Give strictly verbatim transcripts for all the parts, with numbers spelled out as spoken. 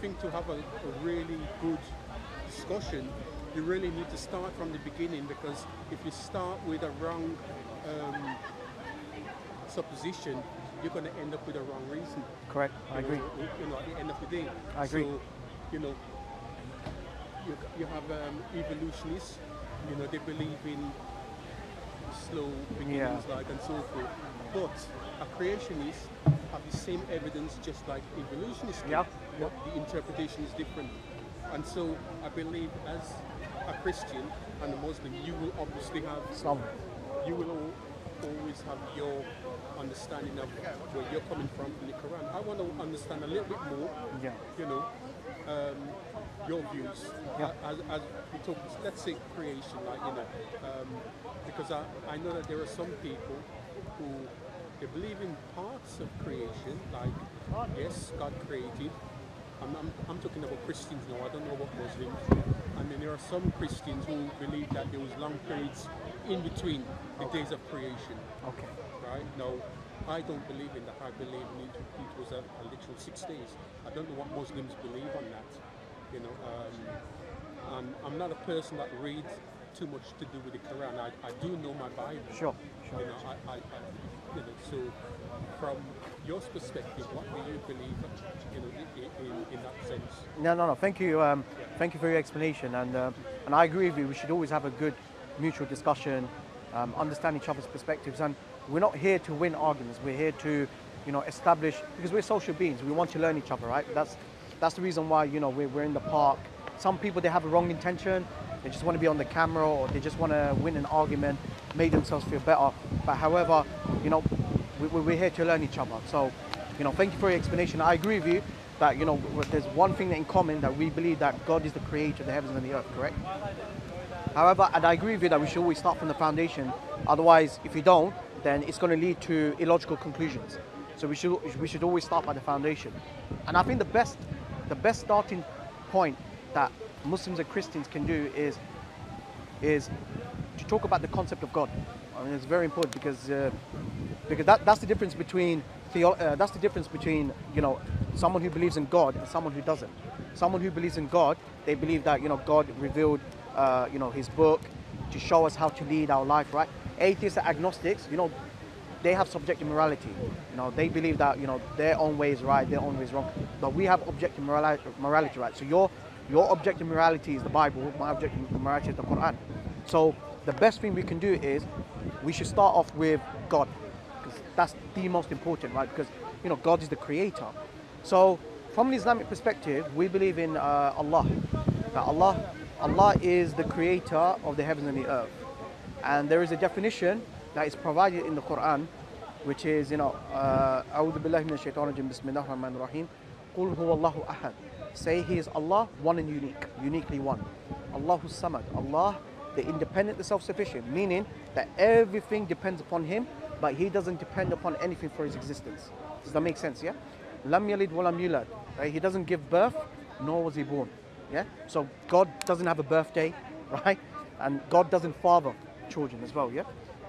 think to have a, a really good discussion, you really need to start from the beginning, because if you start with a wrong um, supposition, you're going to end up with a wrong reason. Correct, I agree. You know, at the end of the day. I agree. So, you know, you, you have um, evolutionists, you know, they believe in slow beginnings, yeah. like, and so forth. But a creationist have the same evidence just like evolutionists do, yep. but the interpretation is different. And so I believe as a Christian and a Muslim, you will obviously have Islam. You will all, always have your understanding of where you're coming from in the Quran. I want to understand a little bit more, yeah. you know, um, your views. Yeah. As, as we talk, let's say creation, like, you know, um, because I, I know that there are some people who they believe in parts of creation, like, yes, God created. I'm, I'm, I'm talking about Christians now, I don't know about Muslims. I mean, there are some Christians who believe that there was long periods in between the okay. days of creation. Okay. Right? Now, I don't believe in that. I believe in it, it was a, a literal six days. I don't know what Muslims believe on that. You know, um, I'm, I'm not a person that reads too much to do with the Quran. I, I do know my Bible. Sure, sure. You know, I, I, I, you know, so from your perspective, what do you believe, you know, in, in, in that sense? No, no, no. Thank you. Um, yeah. Thank you for your explanation. And uh, and I agree with you. We should always have a good mutual discussion, um, understand each other's perspectives. And we're not here to win arguments. We're here to, you know, establish, because we're social beings. We want to learn each other, right? That's that's the reason why, you know, we're we're in the park. Some people, they have a wrong intention. They just want to be on the camera, or they just want to win an argument, make themselves feel better. But however, you know, we, we're here to learn each other. So, you know, thank you for your explanation. I agree with you that, you know, there's one thing in common, that we believe that God is the creator of the heavens and the earth, correct? However, and I agree with you that we should always start from the foundation. Otherwise, if you don't, then it's going to lead to illogical conclusions. So we should, we should always start by the foundation. And I think the best, the best starting point that Muslims and Christians can do is is to talk about the concept of God. I mean, it's very important, because uh, because that that's the difference between theo uh, that's the difference between, you know, someone who believes in God and someone who doesn't. Someone who believes in God, they believe that, you know, God revealed uh, you know, his book to show us how to lead our life, right? Atheists and agnostics, you know, they have subjective morality. You know, they believe that, you know, their own way is right, their own way is wrong. But we have objective morality, morality right? So you're Your objective morality is the Bible, my objective morality is the Quran. So the best thing we can do is we should start off with God, because that's the most important, right? Because, you know, God is the creator. So from an Islamic perspective, we believe in uh, Allah. That Allah, Allah is the creator of the heavens and the earth. And there is a definition that is provided in the Quran, which is, you know, أعوذ بالله من الشيطان الرجيم بسم الله الرحمن الرحيم قل هو الله أحد. Say he is Allah, one and unique, uniquely one. Allahu Samad, Allah, the independent, the self-sufficient, meaning that everything depends upon him, but he doesn't depend upon anything for his existence. Does that make sense, yeah? Lam yalid wa lam yulad, right? He doesn't give birth, nor was he born, yeah? So God doesn't have a birthday, right? And God doesn't father children as well, yeah?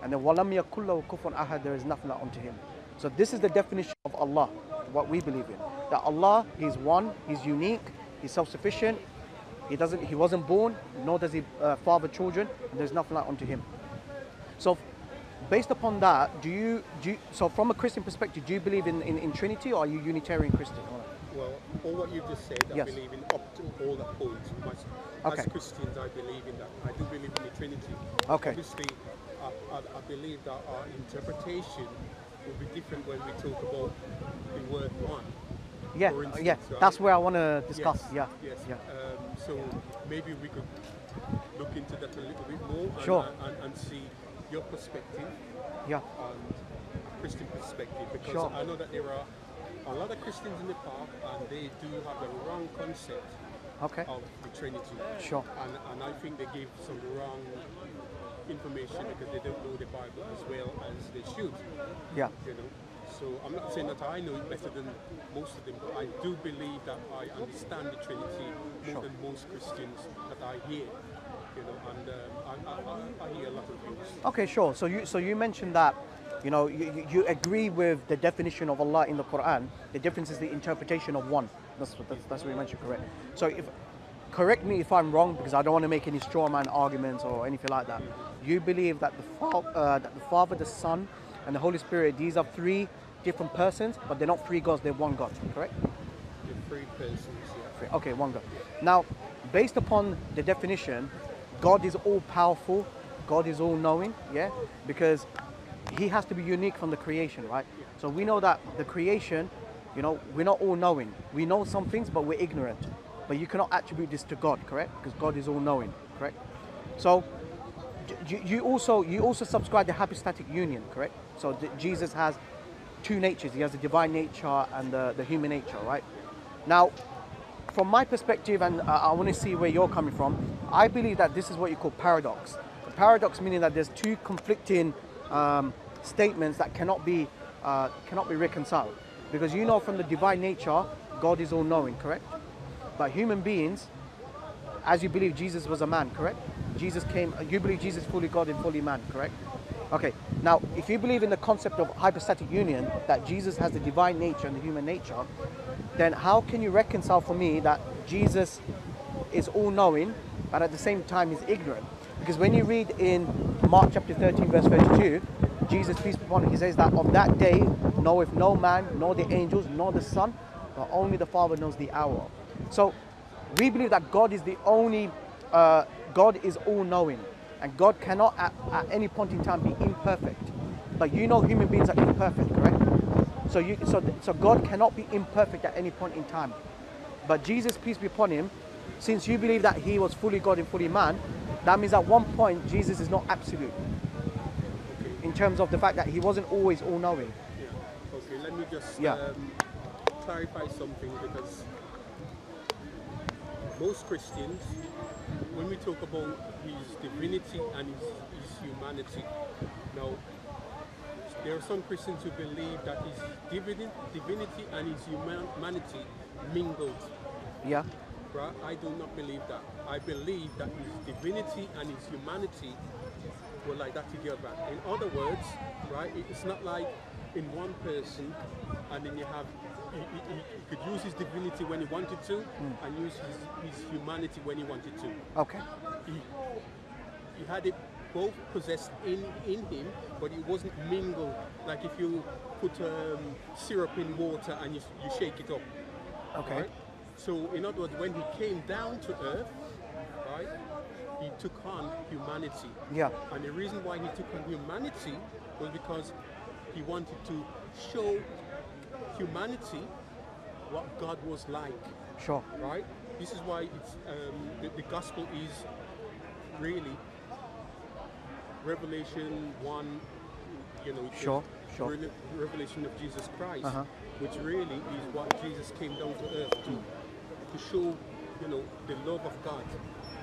And then wa lam yakul lahu kufuwan ahad, there is nothing unto him. So this is the definition of Allah, what we believe in. That Allah, he's one, he's unique, he's self-sufficient, he doesn't, he wasn't born, nor does he uh, father children, and there's nothing like unto him. So based upon that, do you, do you, so from a Christian perspective, do you believe in, in, in Trinity, or are you Unitarian Christian? Well, all what you've just said, I yes. believe in up to all the points. As okay. Christians, I believe in that. I do believe in the Trinity. Okay. Obviously, I, I, I believe that our interpretation will be different when we talk about the word one. Yeah, instance, yeah, right? That's where I want to discuss. Yes, yeah, yes. Yeah. Um, so maybe we could look into that a little bit more, and, sure. uh, and, and see your perspective, yeah, and Christian perspective, because sure. I know that there are a lot of Christians in the park, and they do have the wrong concept okay. of the Trinity, sure, and, and I think they give some wrong information because they don't know the Bible as well as they should. Yeah, you know. So I'm not saying that I know it better than most of them, but I do believe that I understand the Trinity more sure. than most Christians that I hear, you know, and um, I, I, I hear a lot of things. Okay, sure. So you, so you mentioned that, you know, you, you agree with the definition of Allah in the Quran. The difference is the interpretation of one, That's, that's, that's what you mentioned, correct. So if, correct me if I'm wrong, because I don't want to make any straw man arguments or anything like that. You believe that the, fa uh, that the Father, the Son, and the Holy Spirit, these are three different persons, but they're not three gods, they're one God, correct? They're three persons, yeah. Three. Okay, one God. Now, based upon the definition, God is all-powerful, God is all-knowing, yeah? Because he has to be unique from the creation, right? Yeah. So we know that the creation, you know, we're not all-knowing. We know some things, but we're ignorant. But you cannot attribute this to God, correct? Because God is all-knowing, correct? So you, you also you also subscribe to hypostatic union, correct? So the, Jesus has two natures. He has the divine nature and the, the human nature, right? Now, from my perspective, and uh, I want to see where you're coming from, I believe that this is what you call paradox. The paradox meaning that there's two conflicting um, statements that cannot be uh, cannot be reconciled. Because you know from the divine nature, God is all-knowing, correct? But human beings, as you believe Jesus was a man, correct? Jesus came, you believe Jesus fully God and fully man, correct? Okay, now if you believe in the concept of hypostatic union, that Jesus has the divine nature and the human nature, then how can you reconcile for me that Jesus is all-knowing, but at the same time is ignorant? Because when you read in Mark chapter thirteen, verse thirty-two, Jesus, peace be upon him, he says that of that day, knoweth no man, nor the angels, nor the Son, but only the Father knows the hour. So we believe that God is the only, uh, God is all-knowing, and God cannot at, at any point in time be imperfect. But you know human beings are imperfect, correct? So, you, so, so God cannot be imperfect at any point in time. But Jesus, peace be upon him, since you believe that he was fully God and fully man, that means at one point Jesus is not absolute. In terms of the fact that he wasn't always all-knowing. Yeah. Okay, let me just yeah. um, clarify something, because most Christians, when we talk about his divinity and his, his humanity, now there are some Christians who believe that his divinity, divinity and his humanity mingled. Yeah. Right? I do not believe that. I believe that his divinity and his humanity were like that together. In other words, right, it's not like in one person, and then you have, he, he, he could use his divinity when he wanted to, mm. and use his, his humanity when he wanted to. Okay. He, he had it both possessed in, in him, but it wasn't mingled. Like if you put um, syrup in water and you, you shake it up. Okay. Right? So in other words, when he came down to earth, right, he took on humanity. Yeah. And the reason why he took on humanity was because he wanted to show humanity what God was like. Sure. Right? This is why it's, um, the, the gospel is really Revelation one, you know, sure, sure. Re revelation of Jesus Christ, uh-huh. which really is what Jesus came down to earth to, mm. to show, you know, the love of God.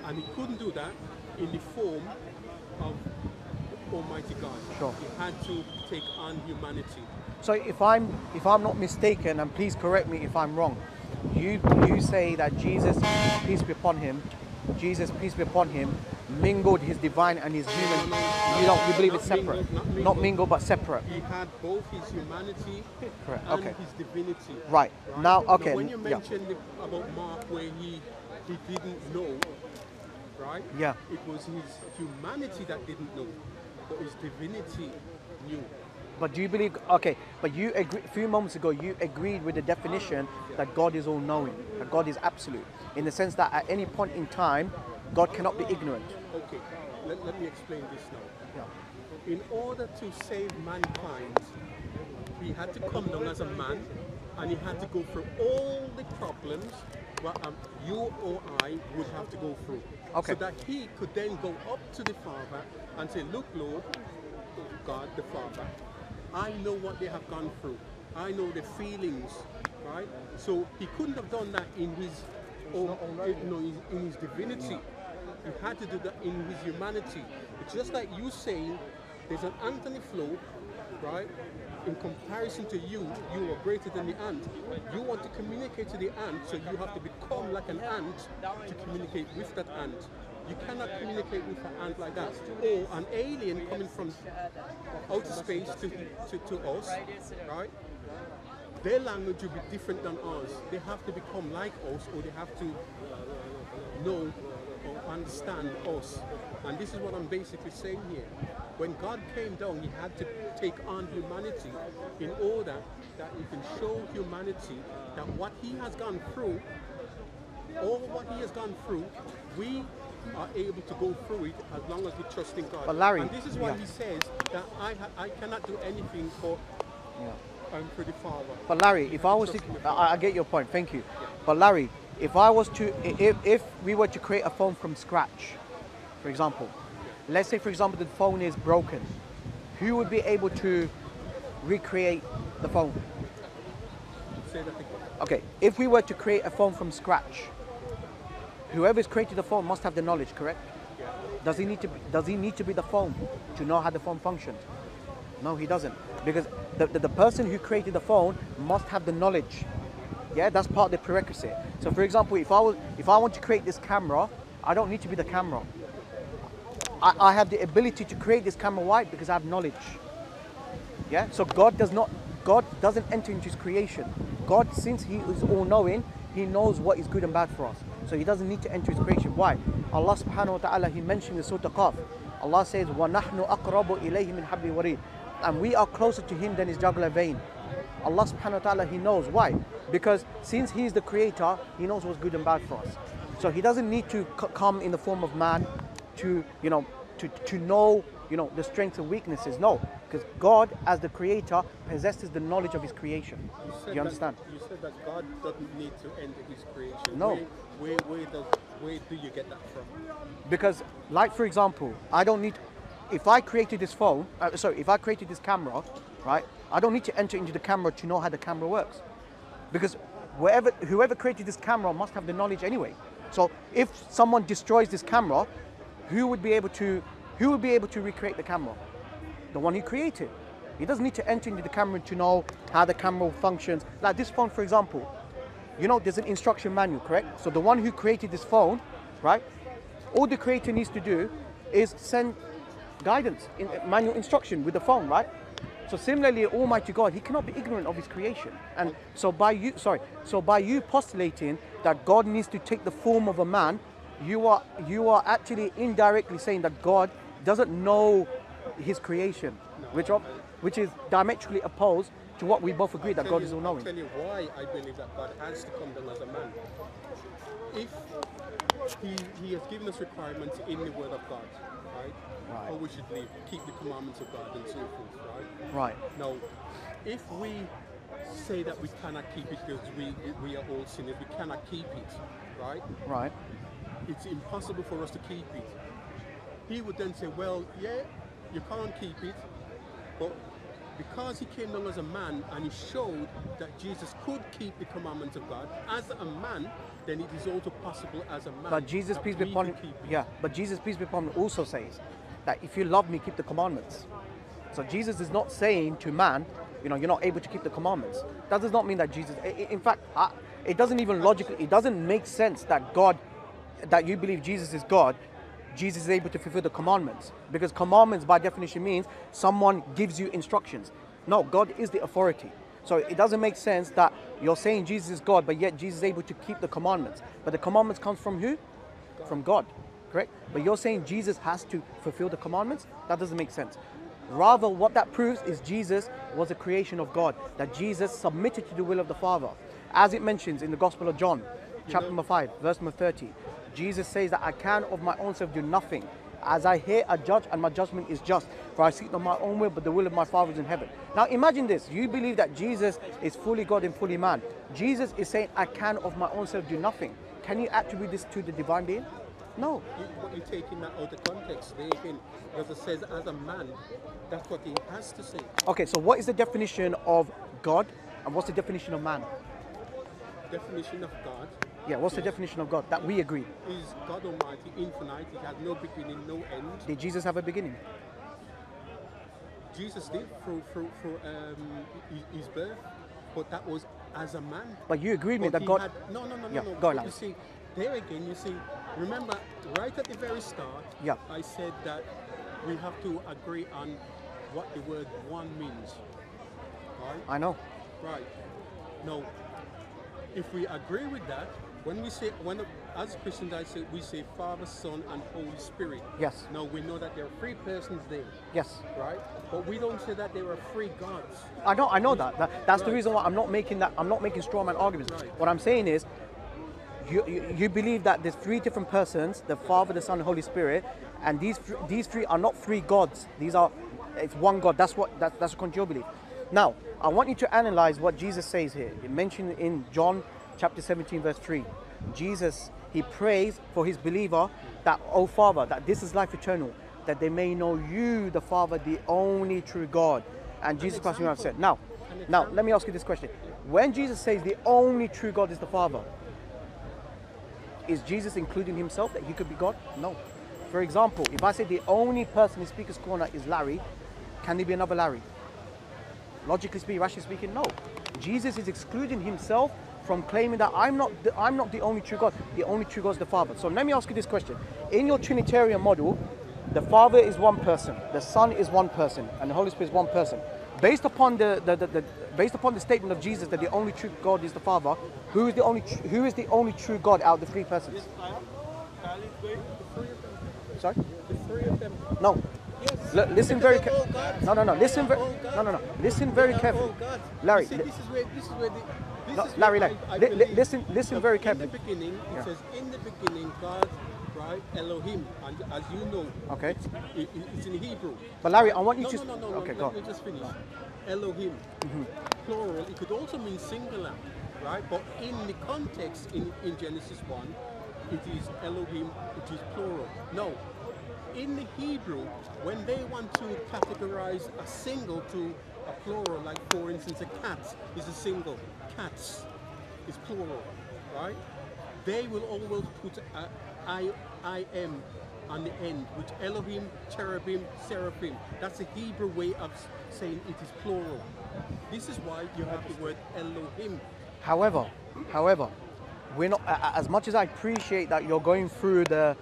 And he couldn't do that in the form of Almighty God. Sure. He had to take on humanity. So if I'm if I'm not mistaken, and please correct me if I'm wrong, you you say that Jesus, peace be upon him, Jesus, peace be upon him, mingled his divine and his human. No, you don't you believe it's separate, mingled, not, mingled. not mingled but separate. He had both his humanity Correct. and okay. his divinity. Right, right? now, okay. Now, when you mentioned yeah. about Mark, where he he didn't know, right? Yeah. It was his humanity that didn't know. But his divinity knew. But do you believe, okay, but you agree, a few moments ago, you agreed with the definition yeah. that God is all-knowing, that God is absolute, in the sense that at any point in time, God cannot be ignorant. Okay, let, let me explain this now. Yeah. In order to save mankind, he had to come down as a man, and he had to go through all the problems that um, you or I would have to go through. Okay. So that he could then go up to the Father and say, look, Lord, God the Father, I know what they have gone through. I know the feelings, right? So he couldn't have done that in his own, you know, in his divinity. He had to do that in his humanity. It's just like you saying, there's an ant on the floor, right? In comparison to you, you are greater than the ant. You want to communicate to the ant, so you have to become like an ant to communicate with that ant. You cannot communicate with an ant like that. Or an alien coming from outer space to, to, to us, right? their language will be different than ours. They have to become like us, or they have to know or understand us. And this is what I'm basically saying here. When God came down, he had to take on humanity in order that he can show humanity that what he has gone through, all what he has gone through, we are able to go through it as long as we trust in God. But Larry, and this is why yeah. he says that I, ha I cannot do anything for... Yeah. I'm pretty far away. But Larry, if I was to, I, I get your point, thank you. Yeah. But Larry, if I was to, if, if we were to create a phone from scratch, for example, yeah. let's say for example the phone is broken, who would be able to recreate the phone? Say that again. Okay, if we were to create a phone from scratch, whoever's created the phone must have the knowledge, correct? Yeah. Does he need to, does he need to be the phone to know how the phone functions? No, he doesn't, because the, the, the person who created the phone must have the knowledge. Yeah, that's part of the prerequisite. So for example, if I, was, if I want to create this camera, I don't need to be the camera. I, I have the ability to create this camera, why? Because I have knowledge. Yeah, so God does not, God doesn't enter into his creation. God, since he is all-knowing, he knows what is good and bad for us. So he doesn't need to enter his creation. Why? Allah subhanahu wa ta'ala, he mentioned in Surah Qaf, Allah says, وَنَحْنُ أَقْرَبُ إِلَيْهِ مِنْ حَبْلِ الْوَرِيدِ, and we are closer to him than his jugular vein. Allah subhanahu wa ta'ala, he knows. Why? Because since he is the creator, he knows what's good and bad for us. So he doesn't need to come in the form of man to, you know, to, to know, you know, the strengths and weaknesses. No, because God as the creator possesses the knowledge of his creation. You, you understand? That, you said that God doesn't need to enter his creation. No. Where, where, where, does, where do you get that from? Because like, for example, I don't need... If I created this phone, uh, sorry, if I created this camera, right, I don't need to enter into the camera to know how the camera works. Because wherever, whoever created this camera must have the knowledge anyway. So if someone destroys this camera, who would be able to, who would be able to recreate the camera? The one who created. He doesn't need to enter into the camera to know how the camera functions. Like this phone, for example, you know, there's an instruction manual, correct? So the one who created this phone, right, all the creator needs to do is send guidance, in manual instruction with the phone, right? So similarly, Almighty God, he cannot be ignorant of his creation. And so by you, sorry, so by you postulating that God needs to take the form of a man, you are, you are actually indirectly saying that God doesn't know his creation, which, of, which is diametrically opposed to what we both agree that God is all-knowing. I'll tell you why I believe that God has to come down as a man. If he, he has given us requirements in the Word of God, right? Right. Or we should live, keep the commandments of God and so forth, right? Right. Now, if we say that we cannot keep it because we, we are all sinners, we cannot keep it, right? Right. It's impossible for us to keep it. He would then say, well, yeah, you can't keep it, but because he came down as a man and he showed that Jesus could keep the commandments of God as a man, then it is also possible as a man. But Jesus, peace be upon him, yeah, but Jesus, peace be upon him, also says that if you love me, keep the commandments. So Jesus is not saying to man, you know, you're not able to keep the commandments. That does not mean that Jesus, in fact, it doesn't even logically, it doesn't make sense that God, that you believe Jesus is God, Jesus is able to fulfill the commandments, because commandments by definition means someone gives you instructions. No, God is the authority. So it doesn't make sense that you're saying Jesus is God, but yet Jesus is able to keep the commandments. But the commandments comes from who? God. From God, correct? But you're saying Jesus has to fulfill the commandments? That doesn't make sense. Rather, what that proves is Jesus was a creation of God, that Jesus submitted to the will of the Father. As it mentions in the Gospel of John, chapter number five, verse number thirty, Jesus says that I can of my own self do nothing. As I hear, I judge, and my judgment is just. For I seek not my own will, but the will of my Father is in heaven. Now imagine this. You believe that Jesus is fully God and fully man. Jesus is saying, I can of my own self do nothing. Can you attribute this to the divine being? No. You, but you're taking that out of context. There again, because it says as a man, that's what he has to say. Okay, so what is the definition of God, and what's the definition of man? Definition of God. Yeah, what's the definition of God that we agree? Is God Almighty, infinite, he has no beginning, no end. Did Jesus have a beginning? Jesus did through, through, through um, his birth, but that was as a man. But you agreed with me that God... Had... No, no, no, yeah, no, no. Go on. You see, there again, you see, remember, right at the very start, yeah. I said that we have to agree on what the word one means, right? I know. Right. Now, if we agree with that, when we say, when as Christians, I say we say Father, Son, and Holy Spirit. Yes. Now we know that there are three persons there. Yes. Right. But we don't say that there are three gods. I know. I know that. that that's right. The reason why I'm not making that. I'm not making straw man arguments. Right. What I'm saying is, you, you you believe that there's three different persons: the Father, the Son, and Holy Spirit, and these these three are not three gods. These are, it's one God. That's what that, that's what you believe. Now I want you to analyze what Jesus says here. It mentioned in John chapter seventeen, verse three. Jesus, he prays for his believer that, oh Father, that this is life eternal, that they may know you, the Father, the only true God, and Jesus Christ, you have said. Now, now let me ask you this question: when Jesus says the only true God is the Father, is Jesus including himself, that he could be God? No. For example, if I say the only person in Speaker's Corner is Larry, can there be another Larry? Logically speaking, rationally speaking, no. Jesus is excluding himself from claiming that I'm not, the, I'm not the only true God. The only true God is the Father. So let me ask you this question. In your Trinitarian model, the Father is one person, the Son is one person, and the Holy Spirit is one person. Based upon the, the, the, the, based upon the statement of Jesus that the only true God is the Father, who is the only, who is the only true God out of the three persons? Sorry? The three of them. No. L listen very carefully. No, no, no. Listen very. No, no, no. Listen very carefully, Larry. See, this is where, this is where the, this no, is Larry, Larry. I, I li li listen, listen very carefully. In the beginning, it yeah. says, "In the beginning, God, right, Elohim," and as you know, okay, it's, it, it's in Hebrew. But Larry, I want you no, to. No, no, no, okay, no, go. Let me just finish. Elohim, mm-hmm. plural. It could also mean singular, right? But in the context, in in Genesis one, it is Elohim, it is plural. No. In the Hebrew, when they want to categorize a single to a plural, like for instance a cat is a single, cats is plural, right? They will always put a I, I am on the end, which Elohim, cherubim, seraphim. That's the Hebrew way of saying it is plural. This is why you have the word Elohim. However, however, we're not, as much as I appreciate that you're going through the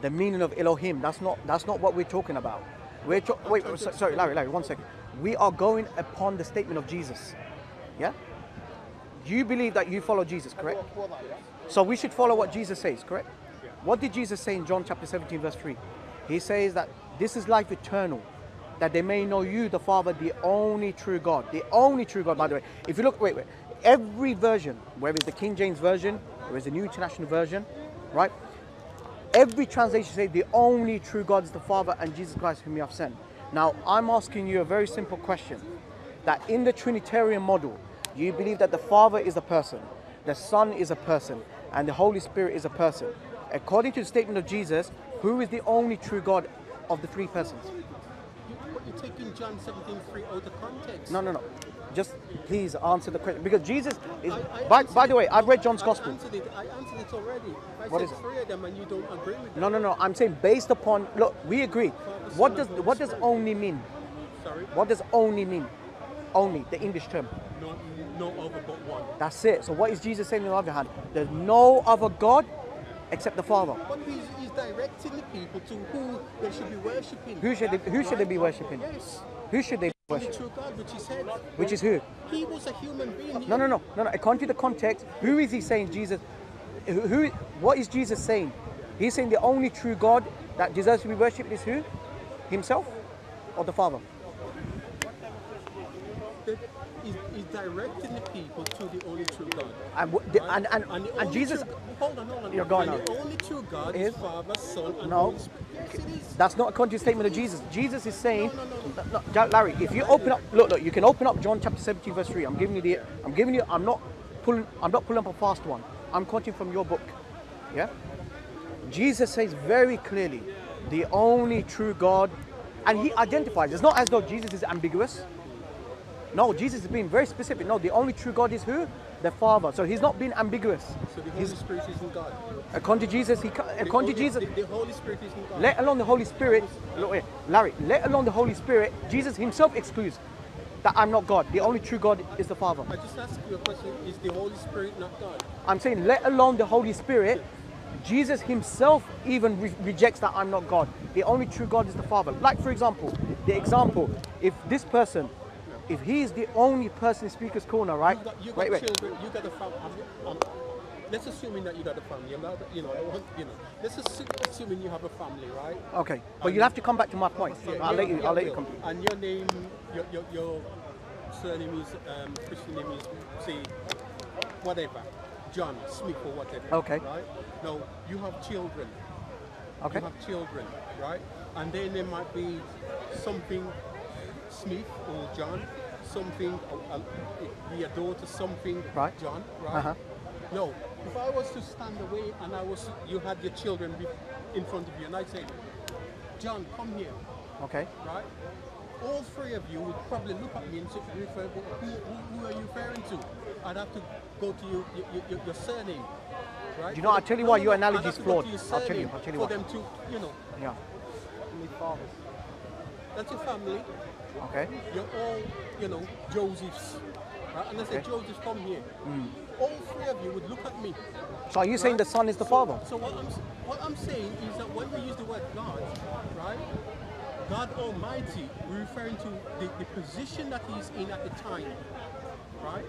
the meaning of Elohim, that's not that's not what we're talking about. We're wait, so, sorry, Larry, Larry, one second. We are going upon the statement of Jesus. Yeah? You believe that you follow Jesus, correct? So we should follow what Jesus says, correct? What did Jesus say in John chapter seventeen, verse three? He says that this is life eternal, that they may know you, the Father, the only true God. The only true God, by the way. If you look, wait, wait. Every version, whether it's the King James Version, or it's the New International Version, right? Every translation says the only true God is the Father and Jesus Christ whom you have sent. Now, I'm asking you a very simple question. That in the Trinitarian model, you believe that the Father is a person, the Son is a person, and the Holy Spirit is a person. According to the statement of Jesus, who is the only true God of the three persons? You're taking John seventeen three out of context. No, no, no. Just please answer the question, because Jesus is. I, I by, by the way, it. I've read John's I gospel. Answered it. I answered it already. I what said is three of them, and you don't agree with them. No, no, no. I'm saying based upon. Look, we agree. Father, what does what does only mean? Sorry. What does only mean? Only the English term. No, no other but one. That's it. So what is Jesus saying on the other hand? There's no other God except the Father. But he's, he's directing the people to who they should be worshiping. Who should they, who should they be worshiping? Yes. Who should they? Worship. God, which, said, which is who? He was a human being. No, no, no, no, no. According to the context, who is he saying? Jesus. Who, who? What is Jesus saying? He's saying the only true God that deserves to be worshipped is who? Himself, or the Father? He's, he's directing the people to the only true God. And the, right? and, and, and, the and Jesus. True, hold on, hold on. You're going on. The only true God is Father, Son, and no. Holy Spirit. Yes, it is. That's not a contrary statement of Jesus. Jesus is saying, no, no, no. No, Larry, if you open up, look, look, you can open up John chapter seventeen, verse three. I'm giving you the, I'm giving you, I'm not pulling, I'm not pulling up a fast one. I'm quoting from your book. Yeah. Jesus says very clearly, the only true God, and he identifies. It's not as though Jesus is ambiguous. No, Jesus is being very specific. No, the only true God is who? The Father. So he's not being ambiguous. So the Holy he's, Spirit isn't God. According to Jesus, he according to Jesus. The, the Holy Spirit isn't God. Let alone the Holy Spirit, look, Larry. Let alone the Holy Spirit, Jesus himself excludes that I'm not God. The only true God is the Father. I just asked you a question: is the Holy Spirit not God? I'm saying, let alone the Holy Spirit, Jesus himself even re rejects that I'm not God. The only true God is the Father. Like for example, the example: if this person. if he's the only person in Speaker's Corner, right? You got, you got wait, children, wait. you got a family. I'm, I'm, let's assuming that you got a family. I'm not, you know, I want, you know. Let's assume, assuming you have a family, right? Okay, but and you'll have to come back to my point. Yeah, I'll, let you, I'll let you. I'll let you come. And your name, your your, your surname is um, Christian name is say whatever, John Smith or whatever. Okay. Right. Now you have children. Okay. You have children, right? And then there might be something Smith or John, something be a daughter, something right. John, right? Uh-huh. No, if I was to stand away and I was, you had your children in front of you, and I say, John, come here. Okay. Right. All three of you would probably look at me and say, who, who, who are you referring to? I'd have to go to your your, your, your surname. Right? You know, I'll tell you why your analogy is flawed. I'll tell you. I'll tell you why. For them to, you know. Yeah. That's your family. Okay. You're all, you know, Josephs. Right? And I say, okay. Joseph, come here. Mm. All three of you would look at me. So are you right? saying the son is the so, father? So what I'm, what I'm saying is that when we use the word God, right? God Almighty, we're referring to the, the position that he's in at the time, right?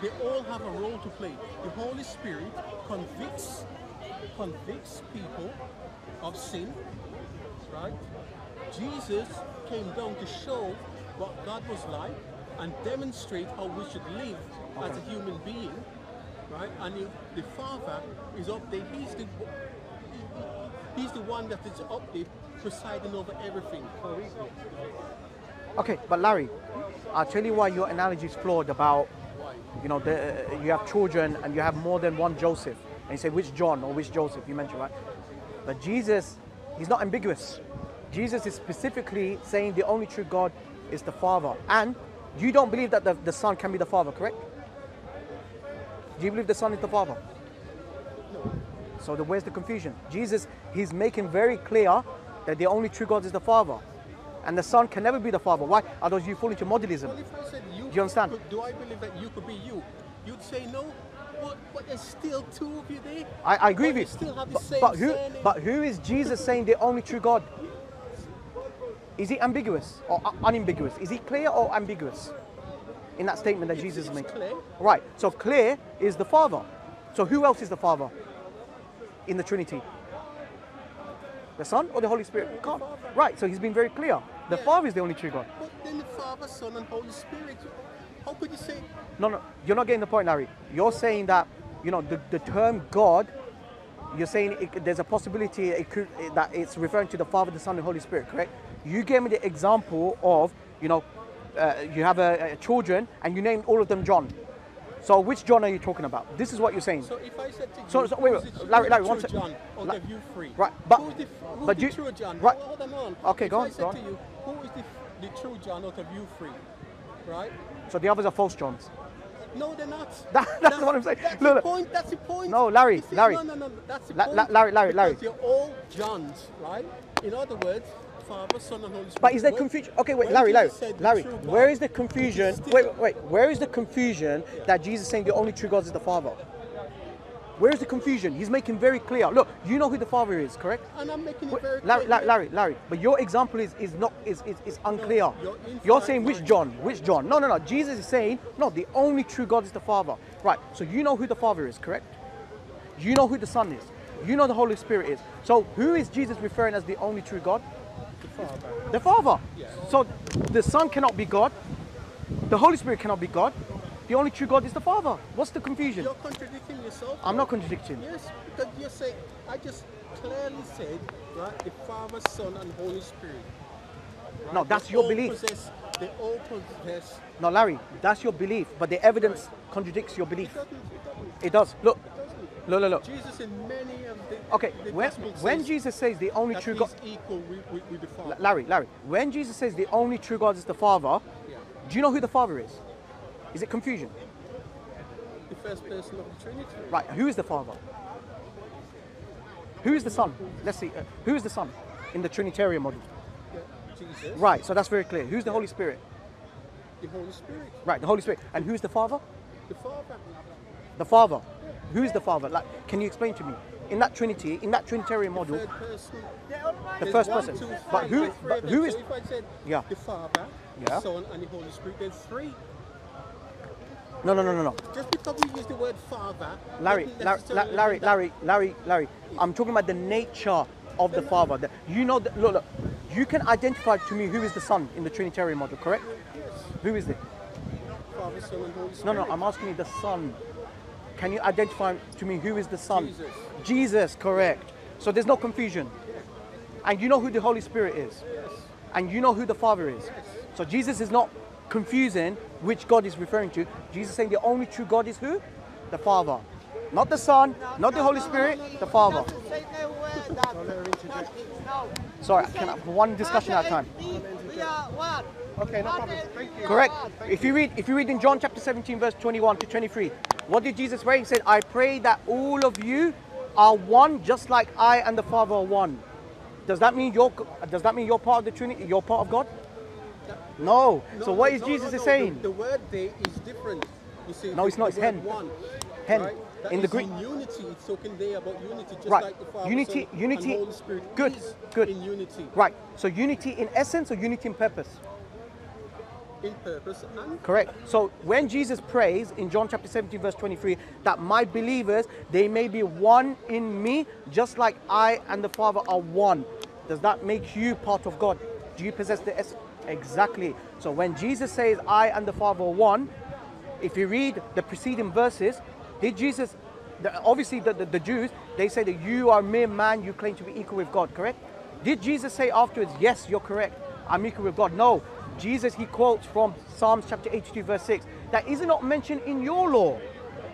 They all have a role to play. The Holy Spirit convicts, convicts people of sin, right? Jesus came down to show what God was like and demonstrate how we should live okay. as a human being, right? And if the Father is up there, he's the, he's the one that is up there presiding over everything. Okay, but Larry, I'll tell you why your analogy is flawed about, you know, the, you have children and you have more than one Joseph. And you say, which John or which Joseph you mentioned, right? But Jesus, he's not ambiguous. Jesus is specifically saying the only true God is the Father. And you don't believe that the, the Son can be the Father, correct? Do you believe the Son is the Father? No. So the, where's the confusion? Jesus, he's making very clear that the only true God is the Father, and the Son can never be the Father. Why? Otherwise, you fall into modelism. Well, if I said you, do you understand? Could, do I believe that you could be you? You'd say no, but, but there's still two of you there. I, I agree with you. Still have the but, same but who? Surname. But who is Jesus saying the only true God? Is he ambiguous or unambiguous? Is he clear or ambiguous in that statement that it's, Jesus made? Clear. Right. So clear is the Father. So who else is the Father in the Trinity? The Son or the Holy Spirit? Yeah, can't. Father. Right, so he's been very clear. The yeah. Father is the only true God. But then the Father, Son and Holy Spirit, how could you say? No, no, you're not getting the point, Larry. You're saying that, you know, the, the term God, you're saying it, there's a possibility it could, it, that it's referring to the Father, the Son and Holy Spirit, correct? You gave me the example of, you know, uh, you have a, a children and you named all of them John. So which John are you talking about? This is what you're saying. So if I said to you, so, so, wait, wait, Larry, Larry, one second. John, I'll La give you three. Right, but who's the, who's but the you, true John? Right. Hold on, hold on. Okay, if go I on. Said go to on. You, who is the, the true John out of you three? Right. So the others are false Johns. No, they're not. That, that's, that's what I'm saying. That's look, the look. point. That's the point. No, Larry, see, Larry. No, no, no. That's the La point. Larry, Larry, Larry. Because you're all Johns, right? In other words. Father, Son, and Holy Spirit. But is there confusion? Okay, wait, Larry, Larry, Larry, where is the confusion? Wait, wait, wait, where is the confusion that Jesus is saying the only true God is the Father? Where is the confusion? He's making very clear. Look, you know who the Father is, correct? And I'm making it very clear. Larry, Larry, Larry, but your example is, is not is, is, is unclear. You're saying which John? Which John? No, no, no. Jesus is saying, no, the only true God is the Father. Right, so you know who the Father is, correct? You know who the Son is. You know the Holy Spirit is. So who is Jesus referring as the only true God? The Father. The Father. Yeah. So the Son cannot be God. The Holy Spirit cannot be God. The only true God is the Father. What's the confusion? You're contradicting yourself. I'm not contradicting. Yes, because you say I just clearly said right, the Father, Son, and Holy Spirit. Right? No, that's they your all belief. Possess, they all possess. No, Larry, that's your belief, but the evidence right. contradicts your belief. It, doesn't, it, doesn't. it does. Look. It Look, look, look. Jesus in many of the, okay, the when, when Jesus says the only true God is equal with, with, with the Father. Larry, Larry, when Jesus says the only true God is the Father, yeah. do you know who the Father is? Is it confusion? The first person of the Trinity. Right, who is the Father? Who is the Son? Let's see, uh, who is the Son in the Trinitarian model? Yeah, Jesus. Right, so that's very clear. Who's the yeah. Holy Spirit? The Holy Spirit. Right, the Holy Spirit. And who's the Father? The Father. The Father. Yeah. Who is the Father? Like, can you explain to me? In that Trinity, in that Trinitarian model, the, the first one, person. Two, three, but who? Three, but who is? So if I said yeah. The Father, yeah. the Son, and the Holy Spirit, then three. No, no, no, no, no. Just because we use the word Father, Larry, Larry, Larry, Larry, Larry, Larry. I'm talking about the nature of the Father. The, you know, the, look, look. You can identify to me who is the Son in the Trinitarian model, correct? Yes. Who is it? Father, Son, and Holy Spirit. No, no. I'm asking you the Son. Can you identify to me who is the Son? Jesus. Jesus, correct. So there's no confusion. Yes. And you know who the Holy Spirit is. Yes. And you know who the Father is. Yes. So Jesus is not confusing which God is referring to. Jesus is saying the only true God is who? The Father. Not the Son, no, not no, the Holy no, Spirit, no, no, no, the Father. Say no word, that, not, no. Sorry, I can have one discussion at a time. We are one. Okay, no problem. Thank you. Correct. Thank if you read if you read in John chapter seventeen verse twenty-one to twenty-three, what did Jesus pray? He said, I pray that all of you are one, just like I and the Father are one. Does that mean you're does that mean you're part of the Trinity? You're part of God? No. no so what no, is Jesus no, no, saying? The, the word there is different. You see, no, it's not. It's hen. One, hen. Right? In the Greek, in unity. It's talking there about unity, just right. like the Father, unity, Son, unity. And Holy Spirit good, is good. In unity. Right. So unity in essence or unity in purpose? In purpose and correct. So when Jesus prays in John chapter seventeen verse twenty-three that my believers they may be one in me just like I and the Father are one, does that make you part of God? Do you possess the essence? Exactly. So when Jesus says I and the Father are one, if you read the preceding verses, did Jesus the, obviously the, the, the Jews they say that you are mere man, you claim to be equal with God, correct? Did Jesus say afterwards, yes, you're correct, I'm equal with God? No. Jesus, he quotes from Psalms chapter eighty-two verse six, that is not mentioned in your law,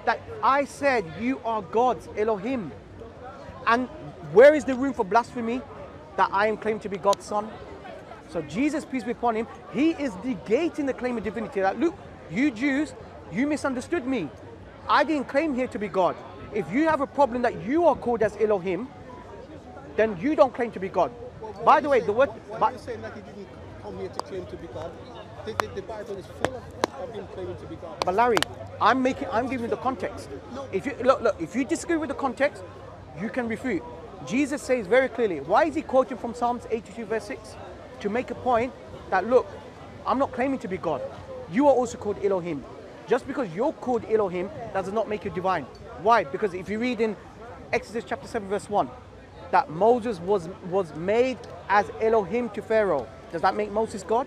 that I said you are God's, Elohim. And where is the room for blasphemy that I am claimed to be God's son? So Jesus, peace be upon him, he is negating the claim of divinity. That look, you Jews, you misunderstood me. I didn't claim here to be God. If you have a problem that you are called as Elohim, then you don't claim to be God. Well, by the way, saying, the word... Why but, are you saying that he didn't come here to claim to be God? The, the, the Bible is full of, of him claiming to be God. But Larry, I'm making, I'm giving the context. No. If you look, look, if you disagree with the context, you can refute. Jesus says very clearly. Why is he quoting from Psalms eighty-two verse six? To make a point that look, I'm not claiming to be God. You are also called Elohim. Just because you're called Elohim, that does not make you divine. Why? Because if you read in Exodus chapter seven verse one, that Moses was was made as Elohim to Pharaoh. Does that make Moses God?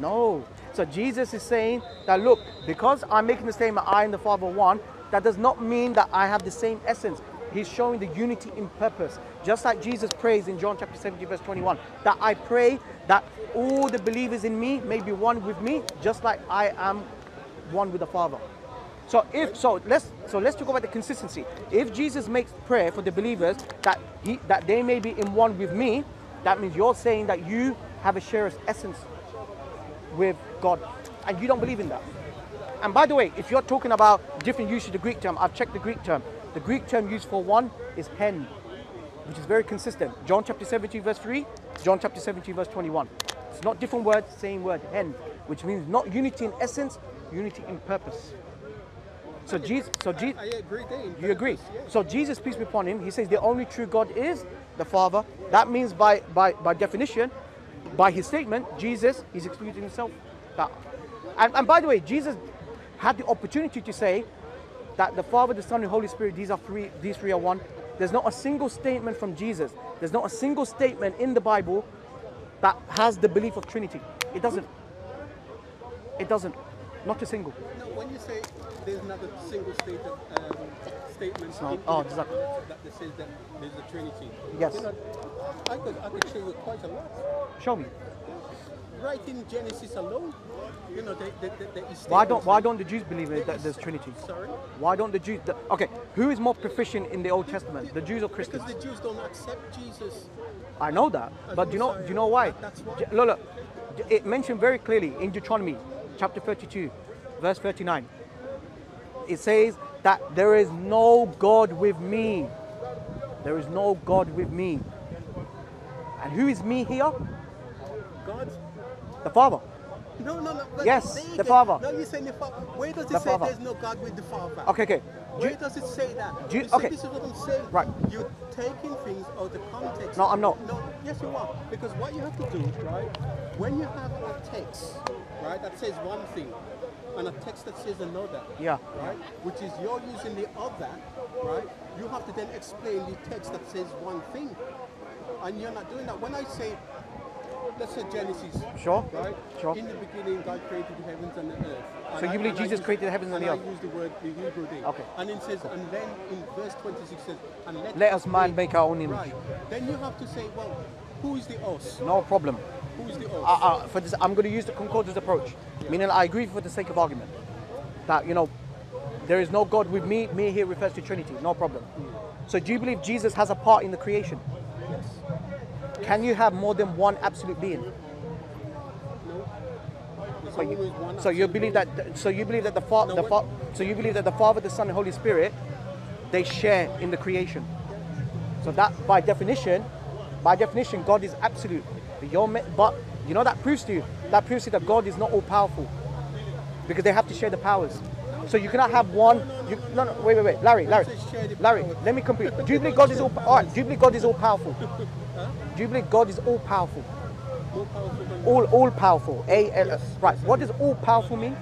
No. So Jesus is saying that look, because I'm making the statement I and the Father are one, that does not mean that I have the same essence. He's showing the unity in purpose. Just like Jesus prays in John chapter seventeen verse twenty-one, that I pray that all the believers in me may be one with me, just like I am one with the Father. So if so, let's so let's talk about the consistency. If Jesus makes prayer for the believers that he that they may be in one with me, that means you're saying that you have a shared essence with God, and you don't believe in that. And by the way, if you're talking about different usage of the Greek term, I've checked the Greek term. The Greek term used for one is hen, which is very consistent. John chapter seventeen verse three, John chapter seventeen verse twenty-one. It's not different words, same word, hen, which means not unity in essence, unity in purpose. So Jesus, so Je I, I agree you agree. Yeah. So Jesus, peace be upon him, he says the only true God is the Father. That means by by by definition. By his statement, Jesus is excluding himself. That, and, and by the way, Jesus had the opportunity to say that the Father, the Son, and the Holy Spirit, these are three, these three are one. There's not a single statement from Jesus. There's not a single statement in the Bible that has the belief of Trinity. It doesn't. It doesn't. Not a single. No, when you say there's not a single state of, um, statement no. in oh, exactly. that says that there's a Trinity. Yes. You know, I, could, I could show you quite a lot. Show me. Right in Genesis alone, you know, they, they, they, they why don't why don't the Jews believe it, that there's Trinity? Sorry. Why don't the Jews? The, okay, who is more proficient in the Old Testament, the, the Jews or Christians? Because the Jews don't accept Jesus. I know that, I but do you know sorry, do you know why? That, that's why. Look, look, it mentioned very clearly in Deuteronomy chapter thirty-two, verse thirty-nine. It says that there is no God with me. There is no God with me. And who is me here? God. The Father. No, no, no. But yes, later, the Father. No, you say the Father. Where does it the say father. there's no God with the Father? Okay, okay. Where you, does it say that? You, you okay. See, this is what I'm saying. Right. You're taking things out of context. No, I'm not. No, yes, you are. Because what you have to do, right, when you have a text, right, that says one thing, and a text that says another, yeah, right, which is you're using the other, right, you have to then explain the text that says one thing. And you're not doing that. When I say, let's say Genesis. Sure. Right? Sure. In the beginning, God created the heavens and the earth. And so I, you believe Jesus use, created the heavens and, and the earth? I use the word, the Hebrew thing. Okay. And it says, cool. and then in verse twenty-six says, and let, let us man make our own image. Right. Then you have to say, well, who is the us? No problem. Who is the us? Uh, uh, for this, I'm going to use the concordance approach. Yeah. Meaning I agree for the sake of argument. That, you know, there is no God with me. Me here refers to Trinity. No problem. Mm. So do you believe Jesus has a part in the creation? Yes. Can you have more than one absolute being? No. So you, one so you believe being. that so you believe that the Father, no, the fa so you believe that the Father, the Son, and Holy Spirit, they share in the creation. So that by definition, by definition, God is absolute. But, you're me but you know that proves to you that proves to you that God is not all powerful, because they have to share the powers. So you cannot have one. You, no, no, wait, wait, wait, Larry, Larry, Larry. Let me complete. Do you believe God is all? all right, do you believe God is all powerful? Do you believe God is all powerful? All powerful. All, all powerful. A L. Yes. Right. What does all powerful mean?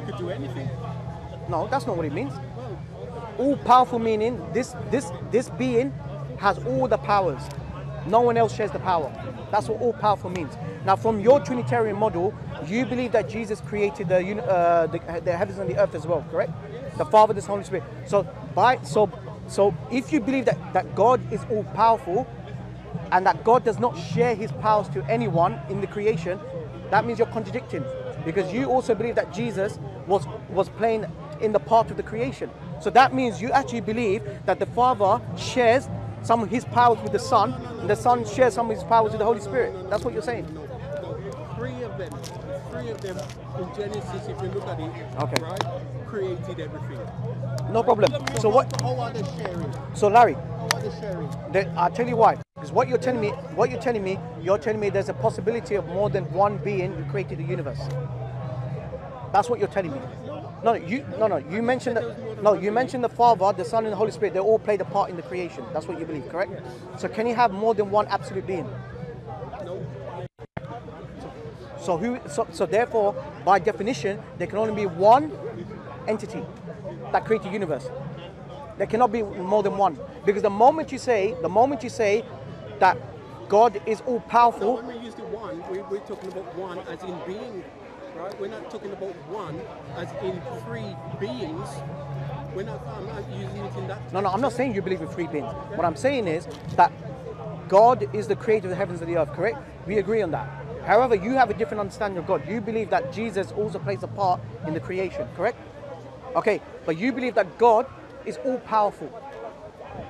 You could do anything. No, that's not what it means. All powerful meaning this this this being has all the powers. No one else shares the power. That's what all powerful means. Now, from your Trinitarian model, you believe that Jesus created the, uh, the, the heavens and the earth as well, correct? Yes. The Father, the Son, Holy Spirit. So, by so, so if you believe that that God is all powerful, and that God does not share His powers to anyone in the creation, that means you're contradicting, because you also believe that Jesus was was playing in the part of the creation. So that means you actually believe that the Father shares some of His powers with the Son, and the Son shares some of His powers with the Holy Spirit. That's what you're saying. Three of them, three of them in Genesis, if you look at it, okay, right, created everything. No problem. So, so what? How are they sharing? So Larry, how are they sharing? They, I'll tell you why. Because what you're telling me, what you're telling me, you're telling me there's a possibility of more than one being who created the universe. That's what you're telling me. No, no, you, no, no. You mentioned that. No, you mentioned the Father, the Son, and the Holy Spirit. They all played a part in the creation. That's what you believe, correct? Yes. So can you have more than one absolute being? No. So who? So, so therefore, by definition, there can only be one entity that created the universe. There cannot be more than one, because the moment you say, the moment you say that God is all powerful. No, when we use the one, we, we're talking about one as in being, right? We're not talking about one as in three beings. We're not. I'm not using it in that. No, no, I'm not saying you believe in three beings. Yeah. What I'm saying is that God is the creator of the heavens and the earth. Correct? We agree on that. However, you have a different understanding of God. You believe that Jesus also plays a part in the creation, correct? Okay, but you believe that God is all-powerful.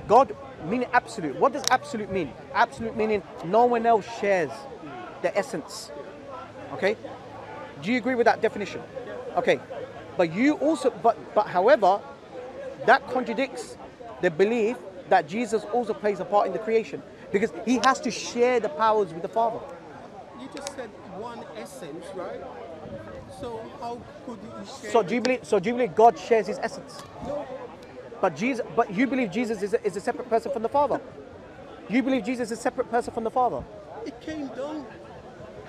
God meaning absolute. What does absolute mean? Absolute meaning no one else shares the essence, okay? Do you agree with that definition? Okay, but you also, but, but however, that contradicts the belief that Jesus also plays a part in the creation, because He has to share the powers with the Father. You just said one essence, right? So how could you share? So do you believe? So do you believe God shares His essence? No. But Jesus, but you believe Jesus is a, is a separate person from the Father. You believe Jesus is a separate person from the Father. It came down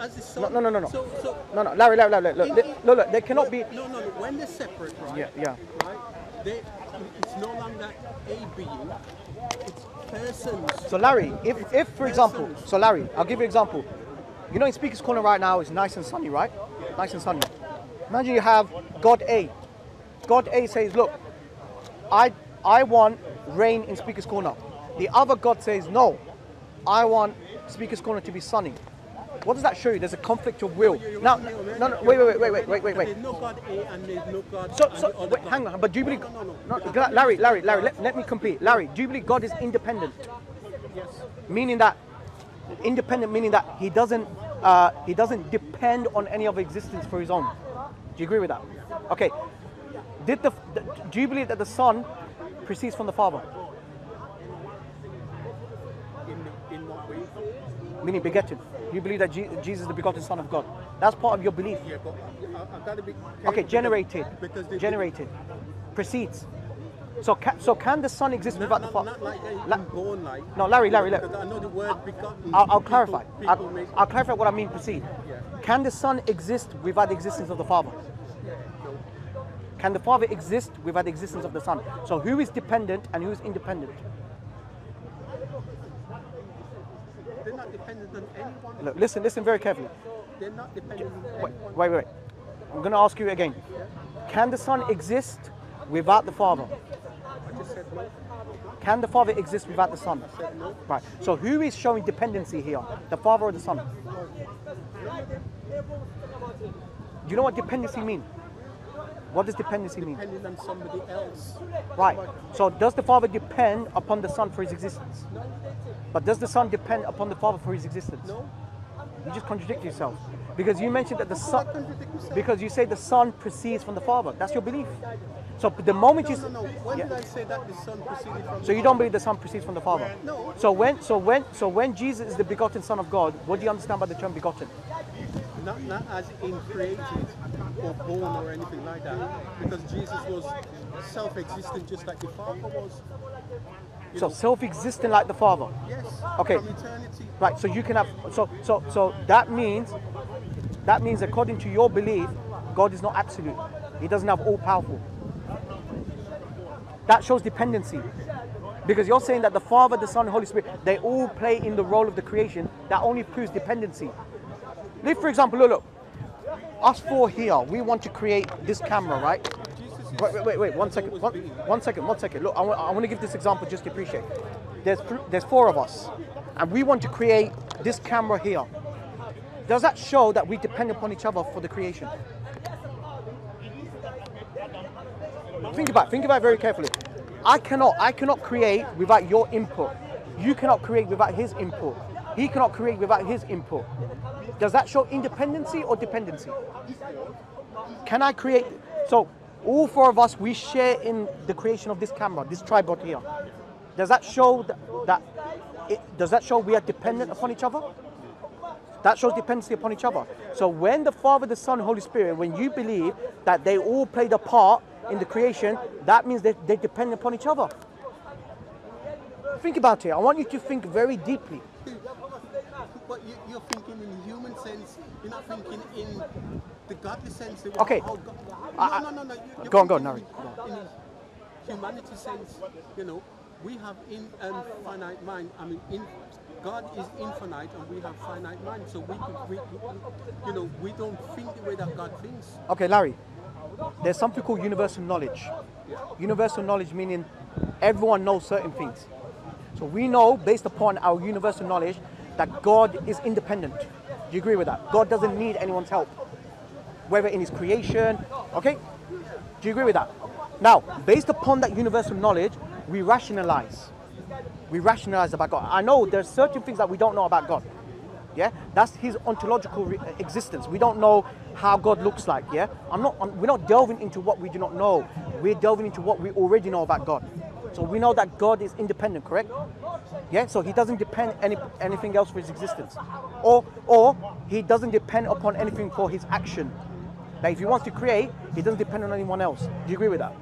as the Son. No, no, no, no, no. So, so no, no, Larry, Larry, Larry, look, look, look, look, they cannot be. No, no, no. When they're separate, right? Yeah, yeah. Right? They, it's no longer a being. It's persons. So Larry, if it's if for persons. example, so Larry, I'll give you an example. You know, in Speakers Corner right now, it's nice and sunny, right? Nice and sunny. Imagine you have God A. God A says, look, I, I want rain in Speakers Corner. The other God says, no, I want Speakers Corner to be sunny. What does that show you? There's a conflict of will. No, now, no, no, no, wait, wait, wait, wait, wait, wait, wait. There's no God A and there's no God. So, so, wait, hang on, but do you believe... No, no, no, no. No, Larry, Larry, Larry, let, let me complete. Larry, do you believe God is independent? Yes. Meaning that... Independent meaning that he doesn't uh, he doesn't depend on any of existence for his own. Do you agree with that? Okay. Did the, the do you believe that the Son proceeds from the Father? In, in what way? meaning begotten. You believe that Je Jesus is the begotten Son of God. That's part of your belief. Yeah, but I, I gotta be okay, generated, because they generated, did. Precedes. So can, so can the Son exist not, without not, the Father? Not like La born like. No, Larry, Larry, Larry. I know the word begotten. I'll, I'll people, clarify. People I'll, make... I'll clarify what I mean proceed. Yeah. Can the Son exist without the existence of the Father? Yeah. No. Can the Father exist without the existence of the Son? So who is dependent and who is independent? They're not dependent on anyone. Look, listen, listen very carefully. They're not dependent on anyone. Wait, wait, wait. I'm going to ask you again. Can the Son exist without the Father? I just said no. Can the Father exist without the Son? I said no. Right. So who is showing dependency here? The Father or the Son? Do you know what dependency means? What does dependency mean? Depending on somebody else. Right. So does the Father depend upon the Son for his existence? But does the Son depend upon the Father for his existence? No. You just contradict yourself. Because you mentioned that the Son, because you say the Son proceeds from the Father. That's your belief. So the moment you... No, no, no. When yeah. did I say that the Son proceeded from So you don't believe the Son proceeds from the Father? No. So when, so, when, so when Jesus is the begotten Son of God, what do you understand by the term begotten? Not, not as in created or born or anything like that. Because Jesus was self-existent just like the Father was. So self-existent like the Father. Yes. Okay. From eternity. Right. So you can have. So so so that means, that means according to your belief, God is not absolute. He doesn't have all powerful. That shows dependency, because you're saying that the Father, the Son, Holy Spirit, they all play in the role of the creation. That only proves dependency. Look, for example, look, look, us four here, we want to create this camera, right? Wait, wait, wait, wait, one second, one, one second, one second. Look, I, I want to give this example just to appreciate. There's, there's four of us, and we want to create this camera here. Does that show that we depend upon each other for the creation? Think about it, think about it very carefully. I cannot, I cannot create without your input. You cannot create without his input. He cannot create without his input. Does that show independency or dependency? Can I create? So all four of us, we share in the creation of this camera, this tripod here. Does that show that, that it, does that show we are dependent upon each other? That shows dependency upon each other. So when the Father, the Son, Holy Spirit, when you believe that they all played a part in the creation, that means that they depend upon each other. Think about it. I want you to think very deeply. But you, you're thinking in the human sense. You're not thinking in the godly sense. Okay. How God, I, no, no, no, no. You're go on, go on, Larry. In the humanity sense, you know, we have infinite mind. I mean, in, God is infinite, and we have finite mind. So we, we, you know, we don't think the way that God thinks. Okay, Larry. There's something called universal knowledge. Yeah. Universal knowledge meaning everyone knows certain things. So we know, based upon our universal knowledge, that God is independent. Do you agree with that? God doesn't need anyone's help, whether in his creation, okay? Do you agree with that? Now, based upon that universal knowledge, we rationalize. We rationalize about God. I know there's certain things that we don't know about God, yeah? That's his ontological existence. We don't know how God looks like, yeah? I'm not, I'm, we're not delving into what we do not know. We're delving into what we already know about God. So we know that God is independent, correct? Yeah, so he doesn't depend any anything else for his existence, or or he doesn't depend upon anything for his action. Like if he wants to create, he doesn't depend on anyone else. Do you agree with that?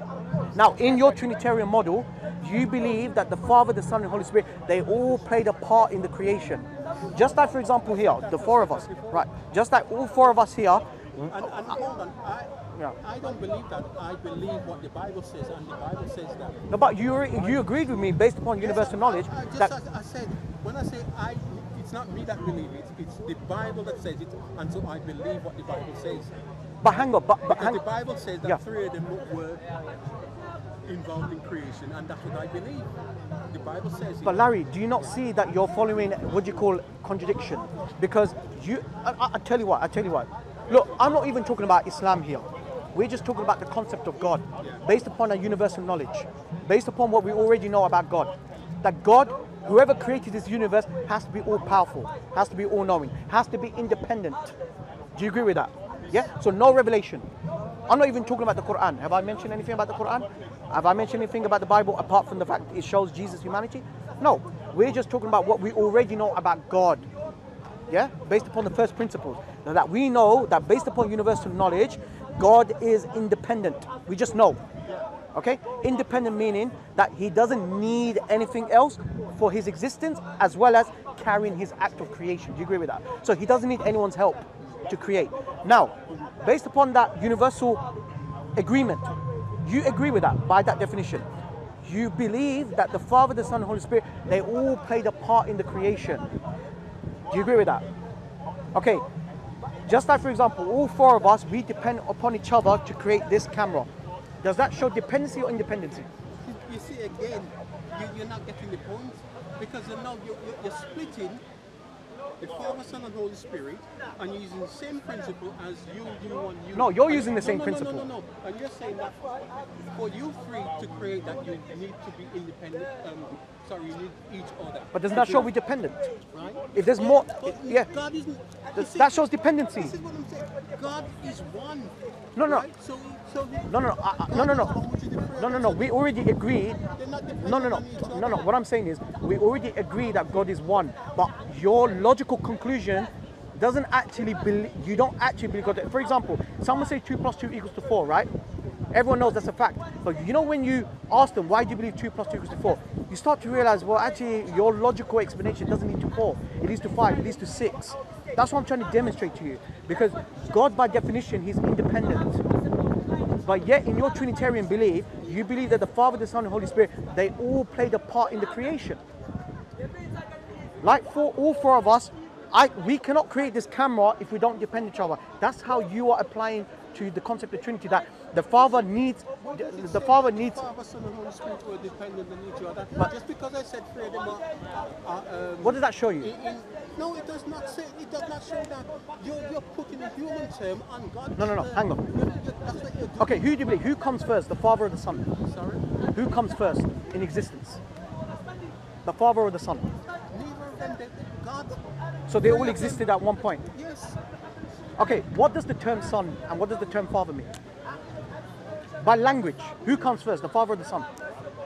Now, in your Trinitarian model, you believe that the Father, the Son, and Holy Spirit, they all played a part in the creation. Just like, for example, here, the four of us, right? Just like all four of us here. And, and hold on, I, yeah. I don't believe that. I believe what the Bible says, and the Bible says that. No, but you you agreed with me based upon yes, universal knowledge. I, I just that I, I said when I say I, it's not me that believe it. It's the Bible that says it, and so I believe what the Bible says. But hang on, but, but hang, the Bible says that yeah. three of them were involved in creation, and that's what I believe. The Bible says it. But Larry, do you not see that you're following what you call contradiction? Because you, I, I tell you what, I tell you what. Look, I'm not even talking about Islam here. We're just talking about the concept of God, based upon a universal knowledge, based upon what we already know about God. That God, whoever created this universe, has to be all-powerful, has to be all-knowing, has to be independent. Do you agree with that? Yeah? So no revelation. I'm not even talking about the Quran. Have I mentioned anything about the Quran? Have I mentioned anything about the Bible apart from the fact it shows Jesus' humanity? No. We're just talking about what we already know about God. yeah, based upon the first principles. Now that we know that based upon universal knowledge, God is independent. We just know, okay? Independent meaning that he doesn't need anything else for his existence as well as carrying his act of creation. Do you agree with that? So he doesn't need anyone's help to create. Now, based upon that universal agreement, you agree with that by that definition. You believe that the Father, the Son, the Holy Spirit, they all played a part in the creation. Do you agree with that? Okay, just like for example, all four of us, we depend upon each other to create this camera. Does that show dependency or independency? You see, again, you, you're not getting the point, because you know, you're, you're splitting the Father, Son, and Holy Spirit, and you're using the same principle as you do on you. No, you're using the same no, no, principle. No, no, no, no. And you're saying that for you free to create that, you need to be independent. Um, sorry, you need each other. But doesn't that show we're dependent? Right? If there's yeah, more, but yeah. God isn't. See, that shows dependency. This is what I'm saying. God is one. No, no. Right? So, so no, no, no, I, I, no, no, no, no, no, no. We already agreed. No, no, no, no, no. What I'm saying is, we already agree that God is one. But your logical conclusion doesn't actually believe. You don't actually believe God. For example, someone says two plus two equals to four, right? Everyone knows that's a fact. But you know, when you ask them, why do you believe two plus two equals to four? You start to realize, well, actually, your logical explanation doesn't lead to four. It leads to five. It leads to six. That's what I'm trying to demonstrate to you. Because God, by definition, he's independent. But yet, in your Trinitarian belief, you believe that the Father, the Son, and Holy Spirit, they all played a part in the creation. Like for all four of us, I, we cannot create this camera if we don't depend on each other. That's how you are applying to the concept of Trinity, that the Father needs, the, the Father needs. The Father, Son, and Holy Spirit were dependent on each other. But just because I said three of them are, are um, what does that show you? In, in, no, it does not say. It does not show that you're, you're putting a human term on God. No, no, no. Uh, hang on. You're, you're, that's what you're doing. Okay, who do you believe? Who comes first, the Father or the Son? Sorry. Who comes first in existence? The Father or the Son? Neither of them. Did God. So they all existed at one point. Yes. Okay, what does the term son and what does the term father mean? By language, who comes first, the father or the son?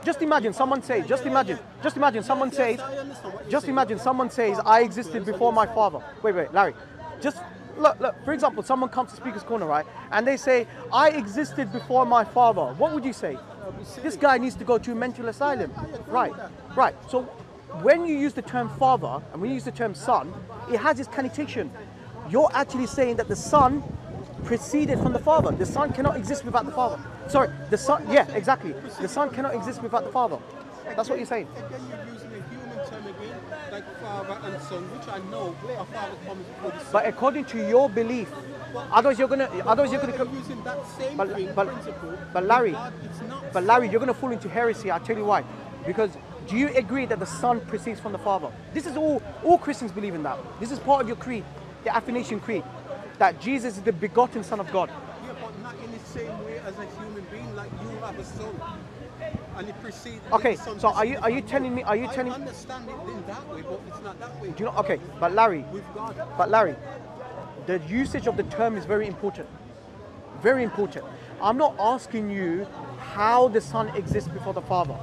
Just imagine someone says, just imagine, just imagine someone says, just imagine someone says, I existed before my father. Wait, wait, Larry, just look, look, for example, someone comes to Speaker's Corner, right? And they say, I existed before my father. What would you say? This guy needs to go to a mental asylum. Right, right. So when you use the term father and when you use the term son, it has its connotation. You're actually saying that the son preceded from the father. The son cannot exist without the father. Sorry, the son, yeah, exactly. The son cannot exist without the father. That's what you're saying. Again, you're using a human term again, like father and son, which I know a father comes before the son. But according to your belief, otherwise you're gonna, otherwise you're gonna. Using that same principle. But Larry, but Larry, you're gonna fall into heresy. I'll tell you why. Because do you agree that the son proceeds from the father? This is all. All Christians believe in that. This is part of your creed. The Athanasian Creed, that Jesus is the begotten Son of God. Yeah, but not in the same way as a human being, like you have a son, and it precedes. Okay, so are you are you telling me? Are you telling? I understand it in that way, but it's not that way. Do you know? Okay, but Larry, but Larry, the usage of the term is very important, very important. I'm not asking you how the Son exists before the Father.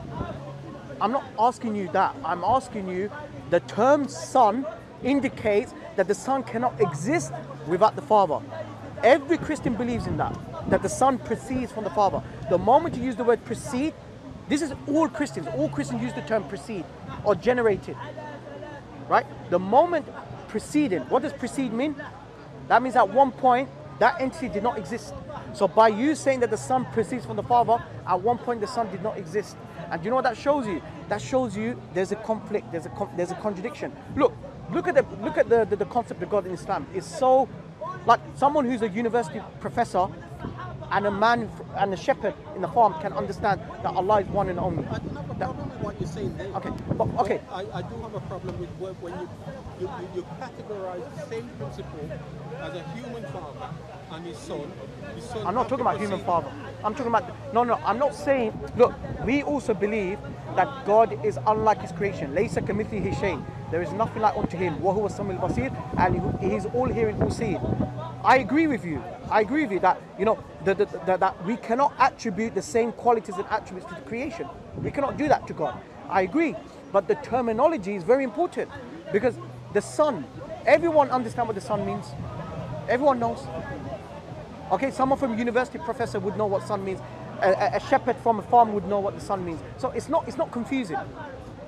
I'm not asking you that. I'm asking you the term Son indicates that the Son cannot exist without the Father. Every Christian believes in that, that the Son proceeds from the Father. The moment you use the word proceed, this is all Christians, all Christians use the term proceed or generated, right? The moment preceding, what does precede mean? That means at one point, that entity did not exist. So by you saying that the Son proceeds from the Father, at one point the Son did not exist. And you know what that shows you? That shows you there's a conflict, there's a, there's a contradiction. Look. Look at the look at the, the, the concept of God in Islam. It's so like someone who's a university professor and a man and a shepherd in the farm can understand that Allah is one and only. I don't have a problem with what you're saying there. Okay, but, okay. But I, I do have a problem with when you you, you you categorize the same principle as a human father and his son. His son I'm not talking about human father. I'm talking about no, no. I'm not saying. Look, we also believe that God is unlike His creation. Laysa kamithlihi shay. There is nothing like unto Him. Wa huwa as-sami'ul basir, and He is all hearing, all seeing. I agree with you. I agree with you that you know that, that, that, that we cannot attribute the same qualities and attributes to the creation. We cannot do that to God. I agree, but the terminology is very important because the Son Everyone understands what the sun means. Everyone knows. Okay, someone from a university professor would know what sun means. A, a shepherd from a farm would know what the sun means. So it's not, it's not confusing.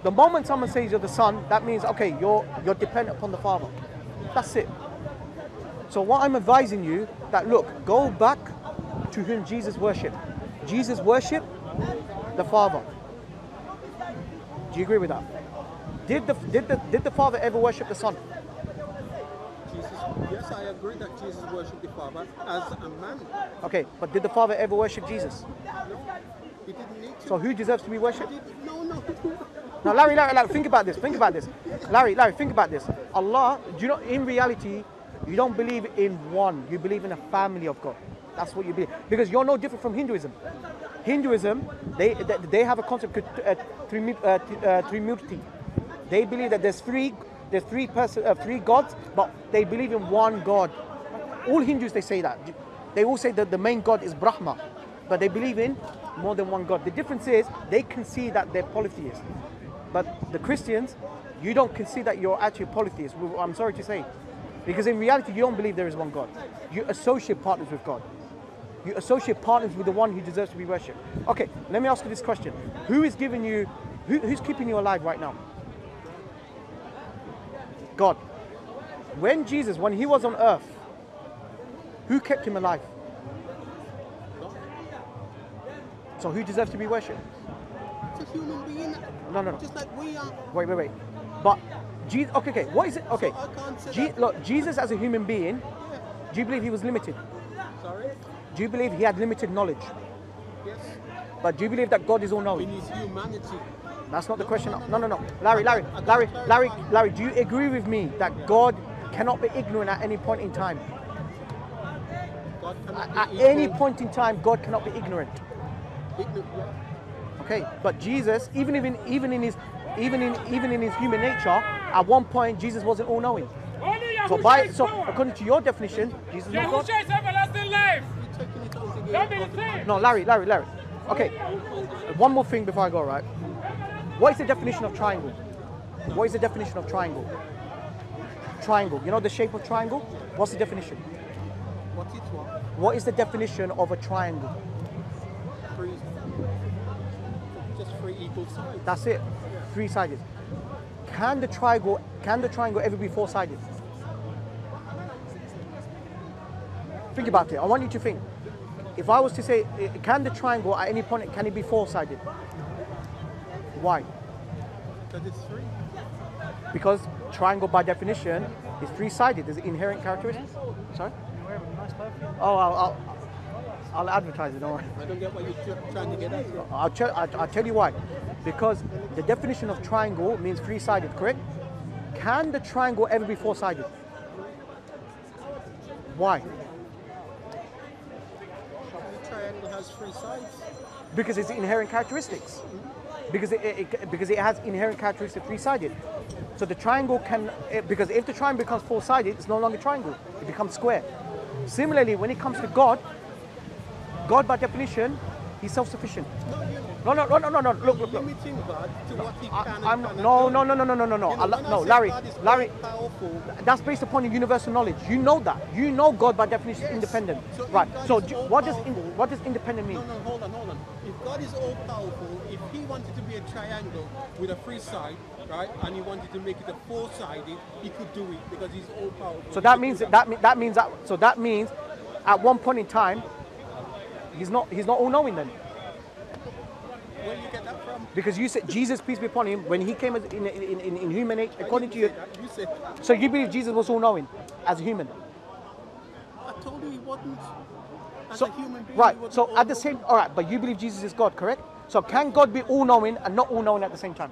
The moment someone says you're the son, that means, okay, you're, you're dependent upon the Father. That's it. So what I'm advising you, that look, go back to whom Jesus worshipped. Jesus worshipped the Father. Do you agree with that? Did the, did the, did the Father ever worship the Son? Jesus, yes, I agree that Jesus worshipped the Father as a man. Okay, but did the Father ever worship Jesus? No, he didn't need to. So who deserves to be worshipped? No, no. Now, Larry, Larry, Larry, think about this. Think about this. Larry, Larry, think about this. Allah, do you know, in reality, you don't believe in one. You believe in a family of God. That's what you believe. Because you're no different from Hinduism. Hinduism, they, they, they have a concept called uh, Trimurti. They believe that there's three, there's three, person, uh, three gods, but they believe in one God. All Hindus, they say that. They all say that the main God is Brahma, but they believe in more than one God. The difference is they concede that they're polytheists. But the Christians, you don't concede that you're actually a polytheist. I'm sorry to say. Because in reality, you don't believe there is one God. You associate partners with God. You associate partners with the one who deserves to be worshipped. Okay, let me ask you this question. Who is giving you, who, who's keeping you alive right now? God. When Jesus, when he was on earth, who kept him alive? God. So who deserves to be worshipped? It's a human being. No, no, no. Just like we are. Wait, wait, wait. But... Jesus, okay, okay, what is it? Okay, so I can't say Je that. Look, Jesus as a human being, yeah. Do you believe he was limited? Sorry? Do you believe he had limited knowledge? Yes. But do you believe that God is all knowing? In his humanity. That's not no, the question. No, no, no, no. Larry, Larry, Larry, Larry, Larry, do you agree with me that yeah. God cannot be ignorant at any point in time? God cannot be at ignorant. Any point in time, God cannot be ignorant. Ignorant, yeah. Okay, but Jesus, even even even in his even in even in his human nature, at one point, Jesus wasn't all-knowing. So, by, so according to your definition, Jesus is not God. No, Larry, Larry, Larry. Okay, one more thing before I go, right? What is the definition of triangle? What is the definition of triangle? Triangle. You know the shape of triangle? What's the definition? What is what? What is the definition of a triangle? Three. Just three equal sides. That's it. Three sided. Can the triangle can the triangle ever be four-sided? Think about it. I want you to think. If I was to say, can the triangle at any point can it be four-sided? Why? Because it's three. Because triangle by definition is three-sided. Is it inherent characteristics? Sorry. Oh, I'll, I'll, I'll advertise it. Don't worry. I don't get what you're trying to get at. I'll, ch I'll, I'll tell you why. Because the definition of triangle means three-sided, correct? Can the triangle ever be four-sided? Why? The triangle has three sides. Because it's inherent characteristics. Because it, it, because it has inherent characteristics three-sided. So the triangle can, because if the triangle becomes four-sided, it's no longer triangle, it becomes square. Similarly, when it comes to God, God by definition, he's self-sufficient. No, no, no, no, no, no. Look, look, look. I'm no, no, no, no, no, no, no, no. No, Larry, Larry. That's based upon universal knowledge. You know that. You know God by definition is independent, right? So what does what does independent mean? No, no, hold on, hold on. If God is all powerful, if He wanted to be a triangle with a free side, right, and He wanted to make it a four-sided, He could do it because He's all powerful. So that means that that means that. So that means, at one point in time, He's not He's not all knowing then. Where do you get that from? Because you said Jesus, peace be upon him, when he came in, in, in, in human age, according to you, you said so you believe Jesus was all-knowing as a human? I told you he wasn't. As so, a human being, right, he so at the same, all right, but you believe Jesus is God, correct? So can God be all-knowing and not all-knowing at the same time?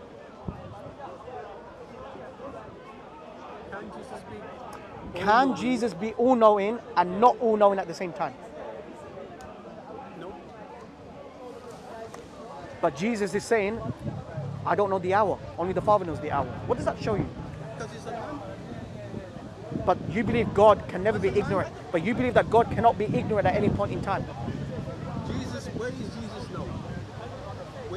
Can Jesus be Can Jesus be all-knowing and not all-knowing at the same time? But Jesus is saying, I don't know the hour. Only the Father knows the hour. What does that show you? Because he's a man. But you believe God can never be ignorant. But you believe that God cannot be ignorant at any point in time. Jesus, where is Jesus now?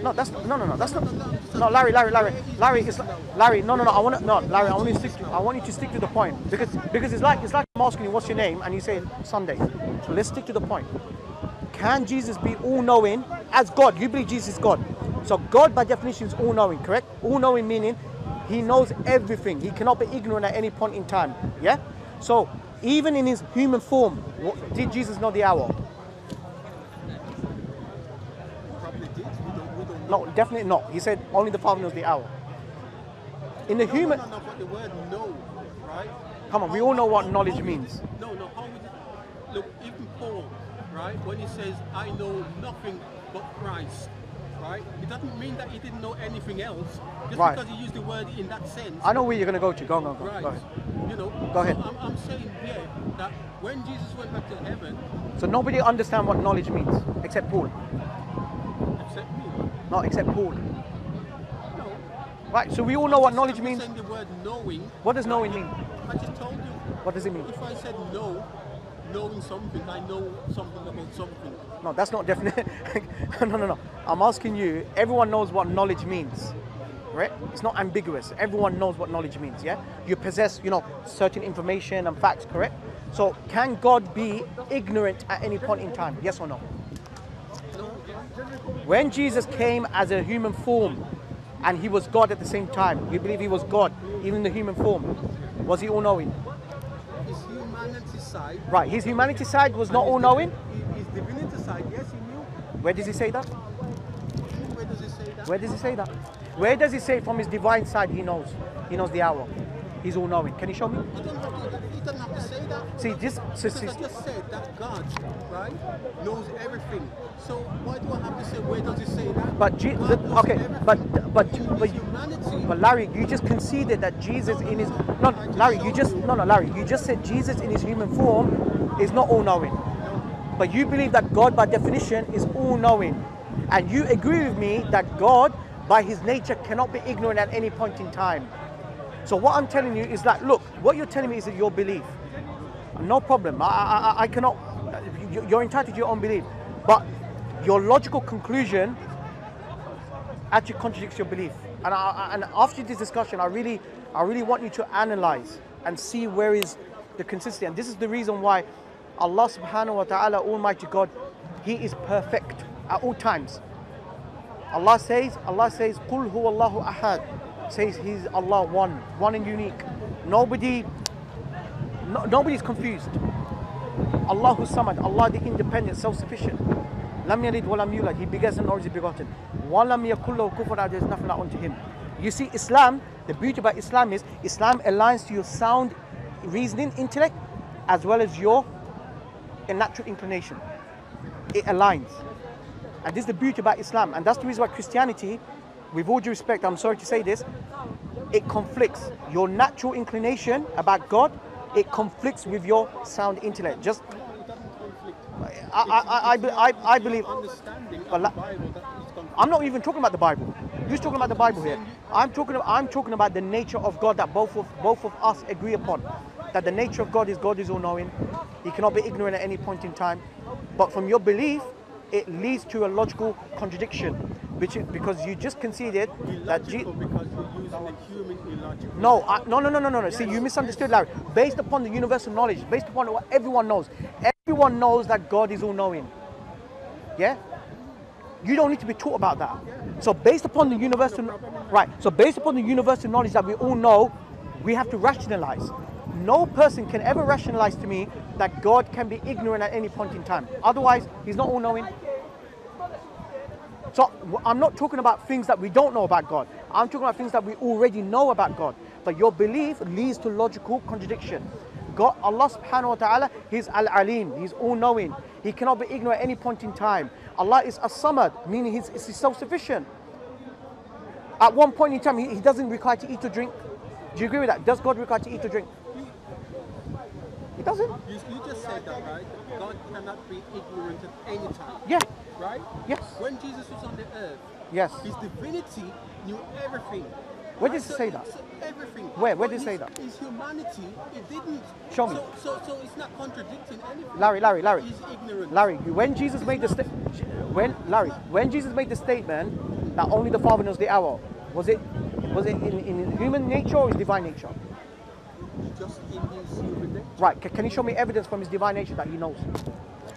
No, that's not, no, no, no, that's not. No, Larry, Larry, Larry, Larry is Larry. No, no, no. I want to. No, Larry. I want to stick. To, I want you to stick to the point because because it's like it's like I'm asking you what's your name and you say Sunday. So let's stick to the point. Can Jesus be all-knowing as God? You believe Jesus is God. So God, by definition, is all-knowing, correct? All-knowing meaning He knows everything. He cannot be ignorant at any point in time. Yeah. So even in His human form, what, did Jesus know the hour? No, definitely not. He said only the Father knows the hour. In the no, human, no, no, no, but the word know, right? Come on, how, we all know what how, knowledge how means. It, no, no. How would it, look, even Paul, right? When he says, "I know nothing but Christ," right? It doesn't mean that he didn't know anything else. Just right. because he used the word in that sense. I know where you're going to go to. Go, go, go. Right. Go ahead. You know. Go so ahead. I'm, I'm saying here that when Jesus went back to heaven. So nobody understands what knowledge means except Paul. Except me. Not except Paul. No. Right, so we all know what knowledge means. The word knowing, what does knowing mean? I just told you. What does it mean? If I said know, knowing something, I know something about something. No, that's not definite. no, no, no. I'm asking you, everyone knows what knowledge means, right? It's not ambiguous. Everyone knows what knowledge means, yeah? You possess, you know, certain information and facts, correct? So can God be ignorant at any point in time? Yes or no? When Jesus came as a human form and He was God at the same time, we believe He was God, even in the human form. Was He all-knowing? His humanity side. Right, His humanity side was not all-knowing? His divinity side, yes, He knew. Where does He say that? Where does He say that? Where does He say that? Where does He say from His divine side He knows? He knows the hour. He's all-knowing. Can you show me? Doesn't have to say that. See, this, so, because I just said that God, right, knows everything. So why do I have to say where does it say that? But Je God the, okay, everything. but but in but, humanity, but Larry, you just conceded that Jesus no, in his no, no Larry, you just you. no no Larry, you just said Jesus in His human form is not all-knowing, no. But you believe that God by definition is all-knowing, and you agree with me that God by His nature cannot be ignorant at any point in time. So what I'm telling you is that, look, what you're telling me is that your belief. No problem. I, I, I cannot, you're entitled to your own belief. But your logical conclusion actually contradicts your belief. And, I, and after this discussion, I really, I really want you to analyze and see where is the consistency. And this is the reason why Allah subhanahu wa ta'ala, Almighty God, He is perfect at all times. Allah says, Allah says, قُلْ هُوَ اللَّهُ أَحَدٌ. Says He's Allah, one, one and unique. Nobody, no, nobody's confused. Allahu Samad, Allah the independent, self-sufficient. Lam yalid wa lam yulad. He begets and nor is He begotten. Wa lam yakul lahu kufuwan ahad. There is nothing like unto Him. You see, Islam. The beauty about Islam is Islam aligns to your sound reasoning, intellect, as well as your natural inclination. It aligns, and this is the beauty about Islam, and that's the reason why Christianity. With all due respect, I'm sorry to say this, it conflicts your natural inclination about God. It conflicts with your sound intellect. Just, I, I, I, I, I believe. I'm not even talking about the Bible. Who's talking about the Bible here? I'm talking. I'm talking about the nature of God that both of both of us agree upon. That the nature of God is God is all knowing. He cannot be ignorant at any point in time. But from your belief, it leads to a logical contradiction. Which is because you just conceded illogical that Jesus. No, I, no, no, no, no, no, no. See, you misunderstood, Larry. Based upon the universal knowledge, based upon what everyone knows, everyone knows that God is all-knowing. Yeah. You don't need to be taught about that. So based upon the universal, right? So based upon the universal knowledge that we all know, we have to rationalize. No person can ever rationalize to me that God can be ignorant at any point in time. Otherwise, He's not all-knowing. So I'm not talking about things that we don't know about God. I'm talking about things that we already know about God. But your belief leads to logical contradiction. God, Allah subhanahu wa ta'ala, He's al-alim, He's all-knowing. He cannot be ignorant at any point in time. Allah is as-samad, meaning He's, he's self-sufficient. At one point in time, he, he doesn't require to eat or drink. Do you agree with that? Does God require to eat or drink? He doesn't. You, you just said that, right? God cannot be ignorant at any time. Yeah. Right? Yes. When Jesus was on the earth, yes, His divinity knew everything. Where did it say that? Everything. Where? Where did it say that? His humanity, it didn't. Show me. So, so, so it's not contradicting anything. Larry, Larry, Larry. He's ignorant. Larry, when Jesus made the sta- when Larry, when Jesus made the statement that only the Father knows the hour. Was it was it in, in human nature or his divine nature? Just in his human nature. Right. Can you show me evidence from his divine nature that he knows?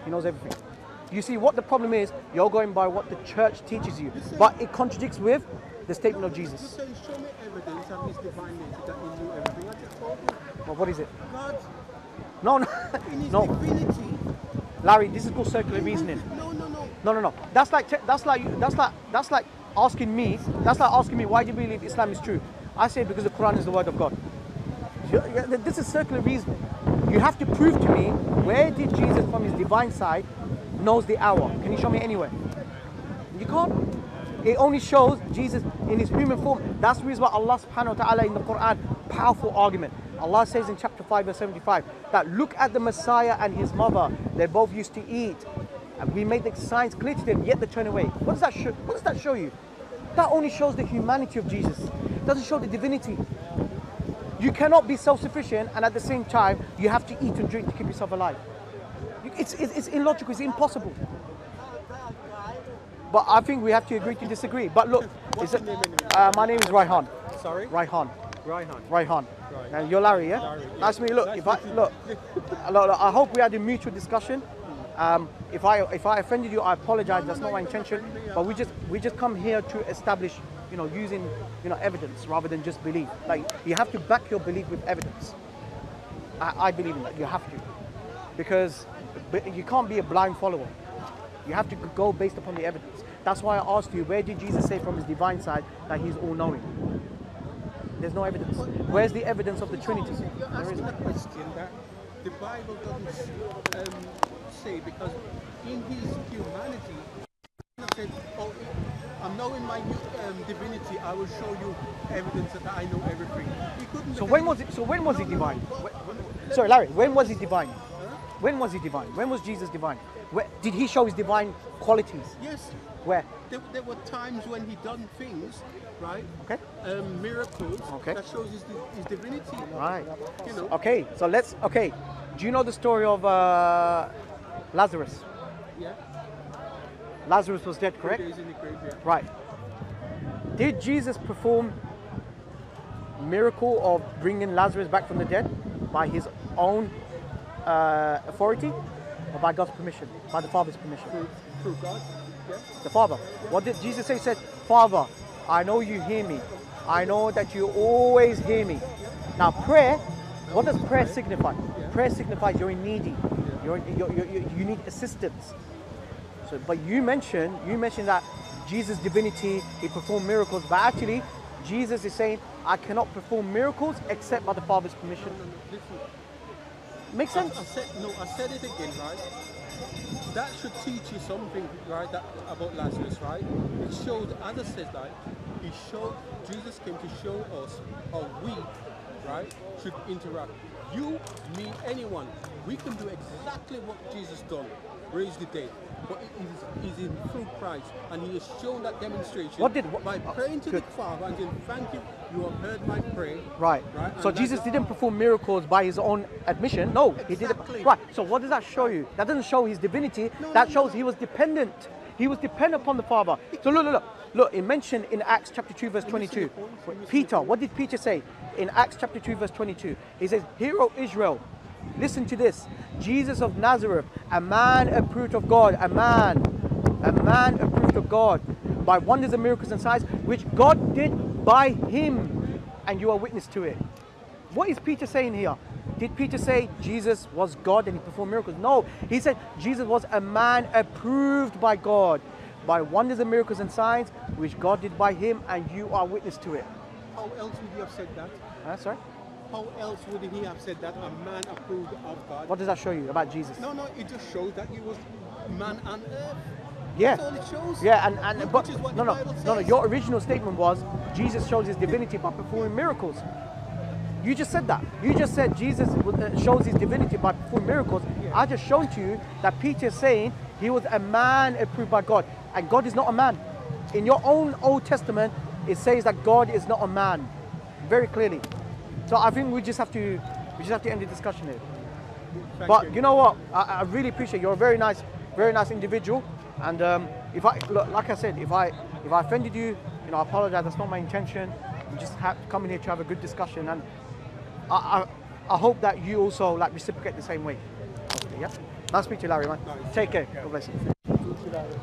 He knows everything. You see, what the problem is, you're going by what the church teaches you, you say, but it contradicts with the statement no, of Jesus. You say, show me evidence of his divine nature that he knew everything. I just told you. Well, what is it? God. No, no. In his no. divinity. Larry, this is called circular reasoning. No, no, no. No, no, no. That's like that's like that's like that's like asking me. That's like asking me, why do you believe Islam is true? I say because the Quran is the word of God. This is circular reasoning. You have to prove to me where did Jesus, from his divine side, knows the hour? Can you show me anywhere? You can't. It only shows Jesus in his human form. That's the reason why Allah Subhanahu wa Taala in the Quran, powerful argument. Allah says in chapter five verse seventy-five that look at the Messiah and his mother, they both used to eat, and we made the signs clear to them, yet they turn away. What does that show? What does that show you? That only shows the humanity of Jesus. It doesn't show the divinity. You cannot be self-sufficient and at the same time you have to eat and drink to keep yourself alive. It's, it's, it's illogical. It's impossible. But I think we have to agree to disagree. But look, is it, uh, my name is Raihan. Sorry, Raihan. Raihan. Raihan. Right. And you're Larry, yeah? Larry, yeah. Nice to meet you. Look, nice if I look, look, look, I hope we had a mutual discussion. Um, if I if I offended you, I apologize. No, That's no, not my intention. But we just we just come here to establish, you know, using you know evidence rather than just belief. Like you have to back your belief with evidence. I, I believe in that. You have to, because you can't be a blind follower. You have to go based upon the evidence. That's why I asked you, where did Jesus say from his divine side that he's all-knowing? There's no evidence. Where's the evidence of the Trinity? You're asking a question that the Bible doesn't um, say, because in his humanity, he said, oh, I'm knowing my new um, divinity, I will show you evidence that I know everything. He couldn't. So when was it? So when was he divine? Sorry, Larry. When was he divine? When was he divine? When was Jesus divine? Where, did he show his divine qualities? Yes. Where? There, there were times when he done things, right? Okay. Um, miracles. Okay. That shows his, his divinity. Right. You know. Okay. So let's. Okay. Do you know the story of uh, Lazarus? Yeah. Lazarus was dead, correct? Three days in the grave, yeah. Right. Did Jesus perform miracle of bringing Lazarus back from the dead by his own uh, authority? Or by God's permission, by the Father's permission. Through, through God, yeah. The Father. Yeah. What did Jesus say? He said, Father, I know you hear me. I know that you always hear me. Yeah. Now prayer, that what does prayer pray. signify? Yeah. Prayer signifies you're needy. Yeah. You're, you're, you're, you're, you need assistance. So, but you mentioned, you mentioned that Jesus' divinity, he performed miracles. But actually, Jesus is saying, I cannot perform miracles except by the Father's permission. No, no, no. Make sense? I, I said, no, I said it again, right? That should teach you something, right, that, about Lazarus, right? It showed, as I said, like, he showed, Jesus came to show us how we, right, should interact. You, me, anyone, we can do exactly what Jesus done, raise the dead. But it is, is in through Christ, and he has shown that demonstration. What did what, by praying to good. the Father and saying, "Thank you, you have heard my prayer." Right. Right. So Jesus didn't perform miracles by his own admission. No, exactly. he didn't. Right. So what does that show you? That doesn't show his divinity. No, that no, shows no. he was dependent. He was dependent upon the Father. So look, look, look. Look, it mentioned in Acts chapter two verse twenty-two. Peter. What did Peter say in Acts chapter two verse twenty-two? He says, "Hear, O Israel. Listen to this, Jesus of Nazareth, a man approved of God, a man, a man approved of God, by wonders and miracles and signs, which God did by him, and you are witness to it." What is Peter saying here? Did Peter say Jesus was God and he performed miracles? No, he said Jesus was a man approved by God, by wonders and miracles and signs, which God did by him, and you are witness to it. How else would you have said that? Uh, sorry? How else would he have said that a man approved of God? What does that show you about Jesus? No, no, it just shows that he was man and earth. Yeah. That's all it shows. Yeah, and, and but no, no, no, no. Your original statement was Jesus shows his divinity by performing miracles. You just said that. You just said Jesus shows his divinity by performing miracles. Yeah. I just showed to you that Peter is saying he was a man approved by God, and God is not a man. In your own Old Testament, it says that God is not a man, very clearly. So I think we just have to, we just have to end the discussion here. Thank but you. you know what? I, I really appreciate it. You're a very nice, very nice individual. And um, if I, look, like I said, if I, If I offended you, you know, I apologize. That's not my intention. I'm just coming here to have a good discussion, and I, I, I hope that you also like reciprocate the same way. Okay, yeah. Nice to meet you, Larry, man. Nice. Take care. God bless you.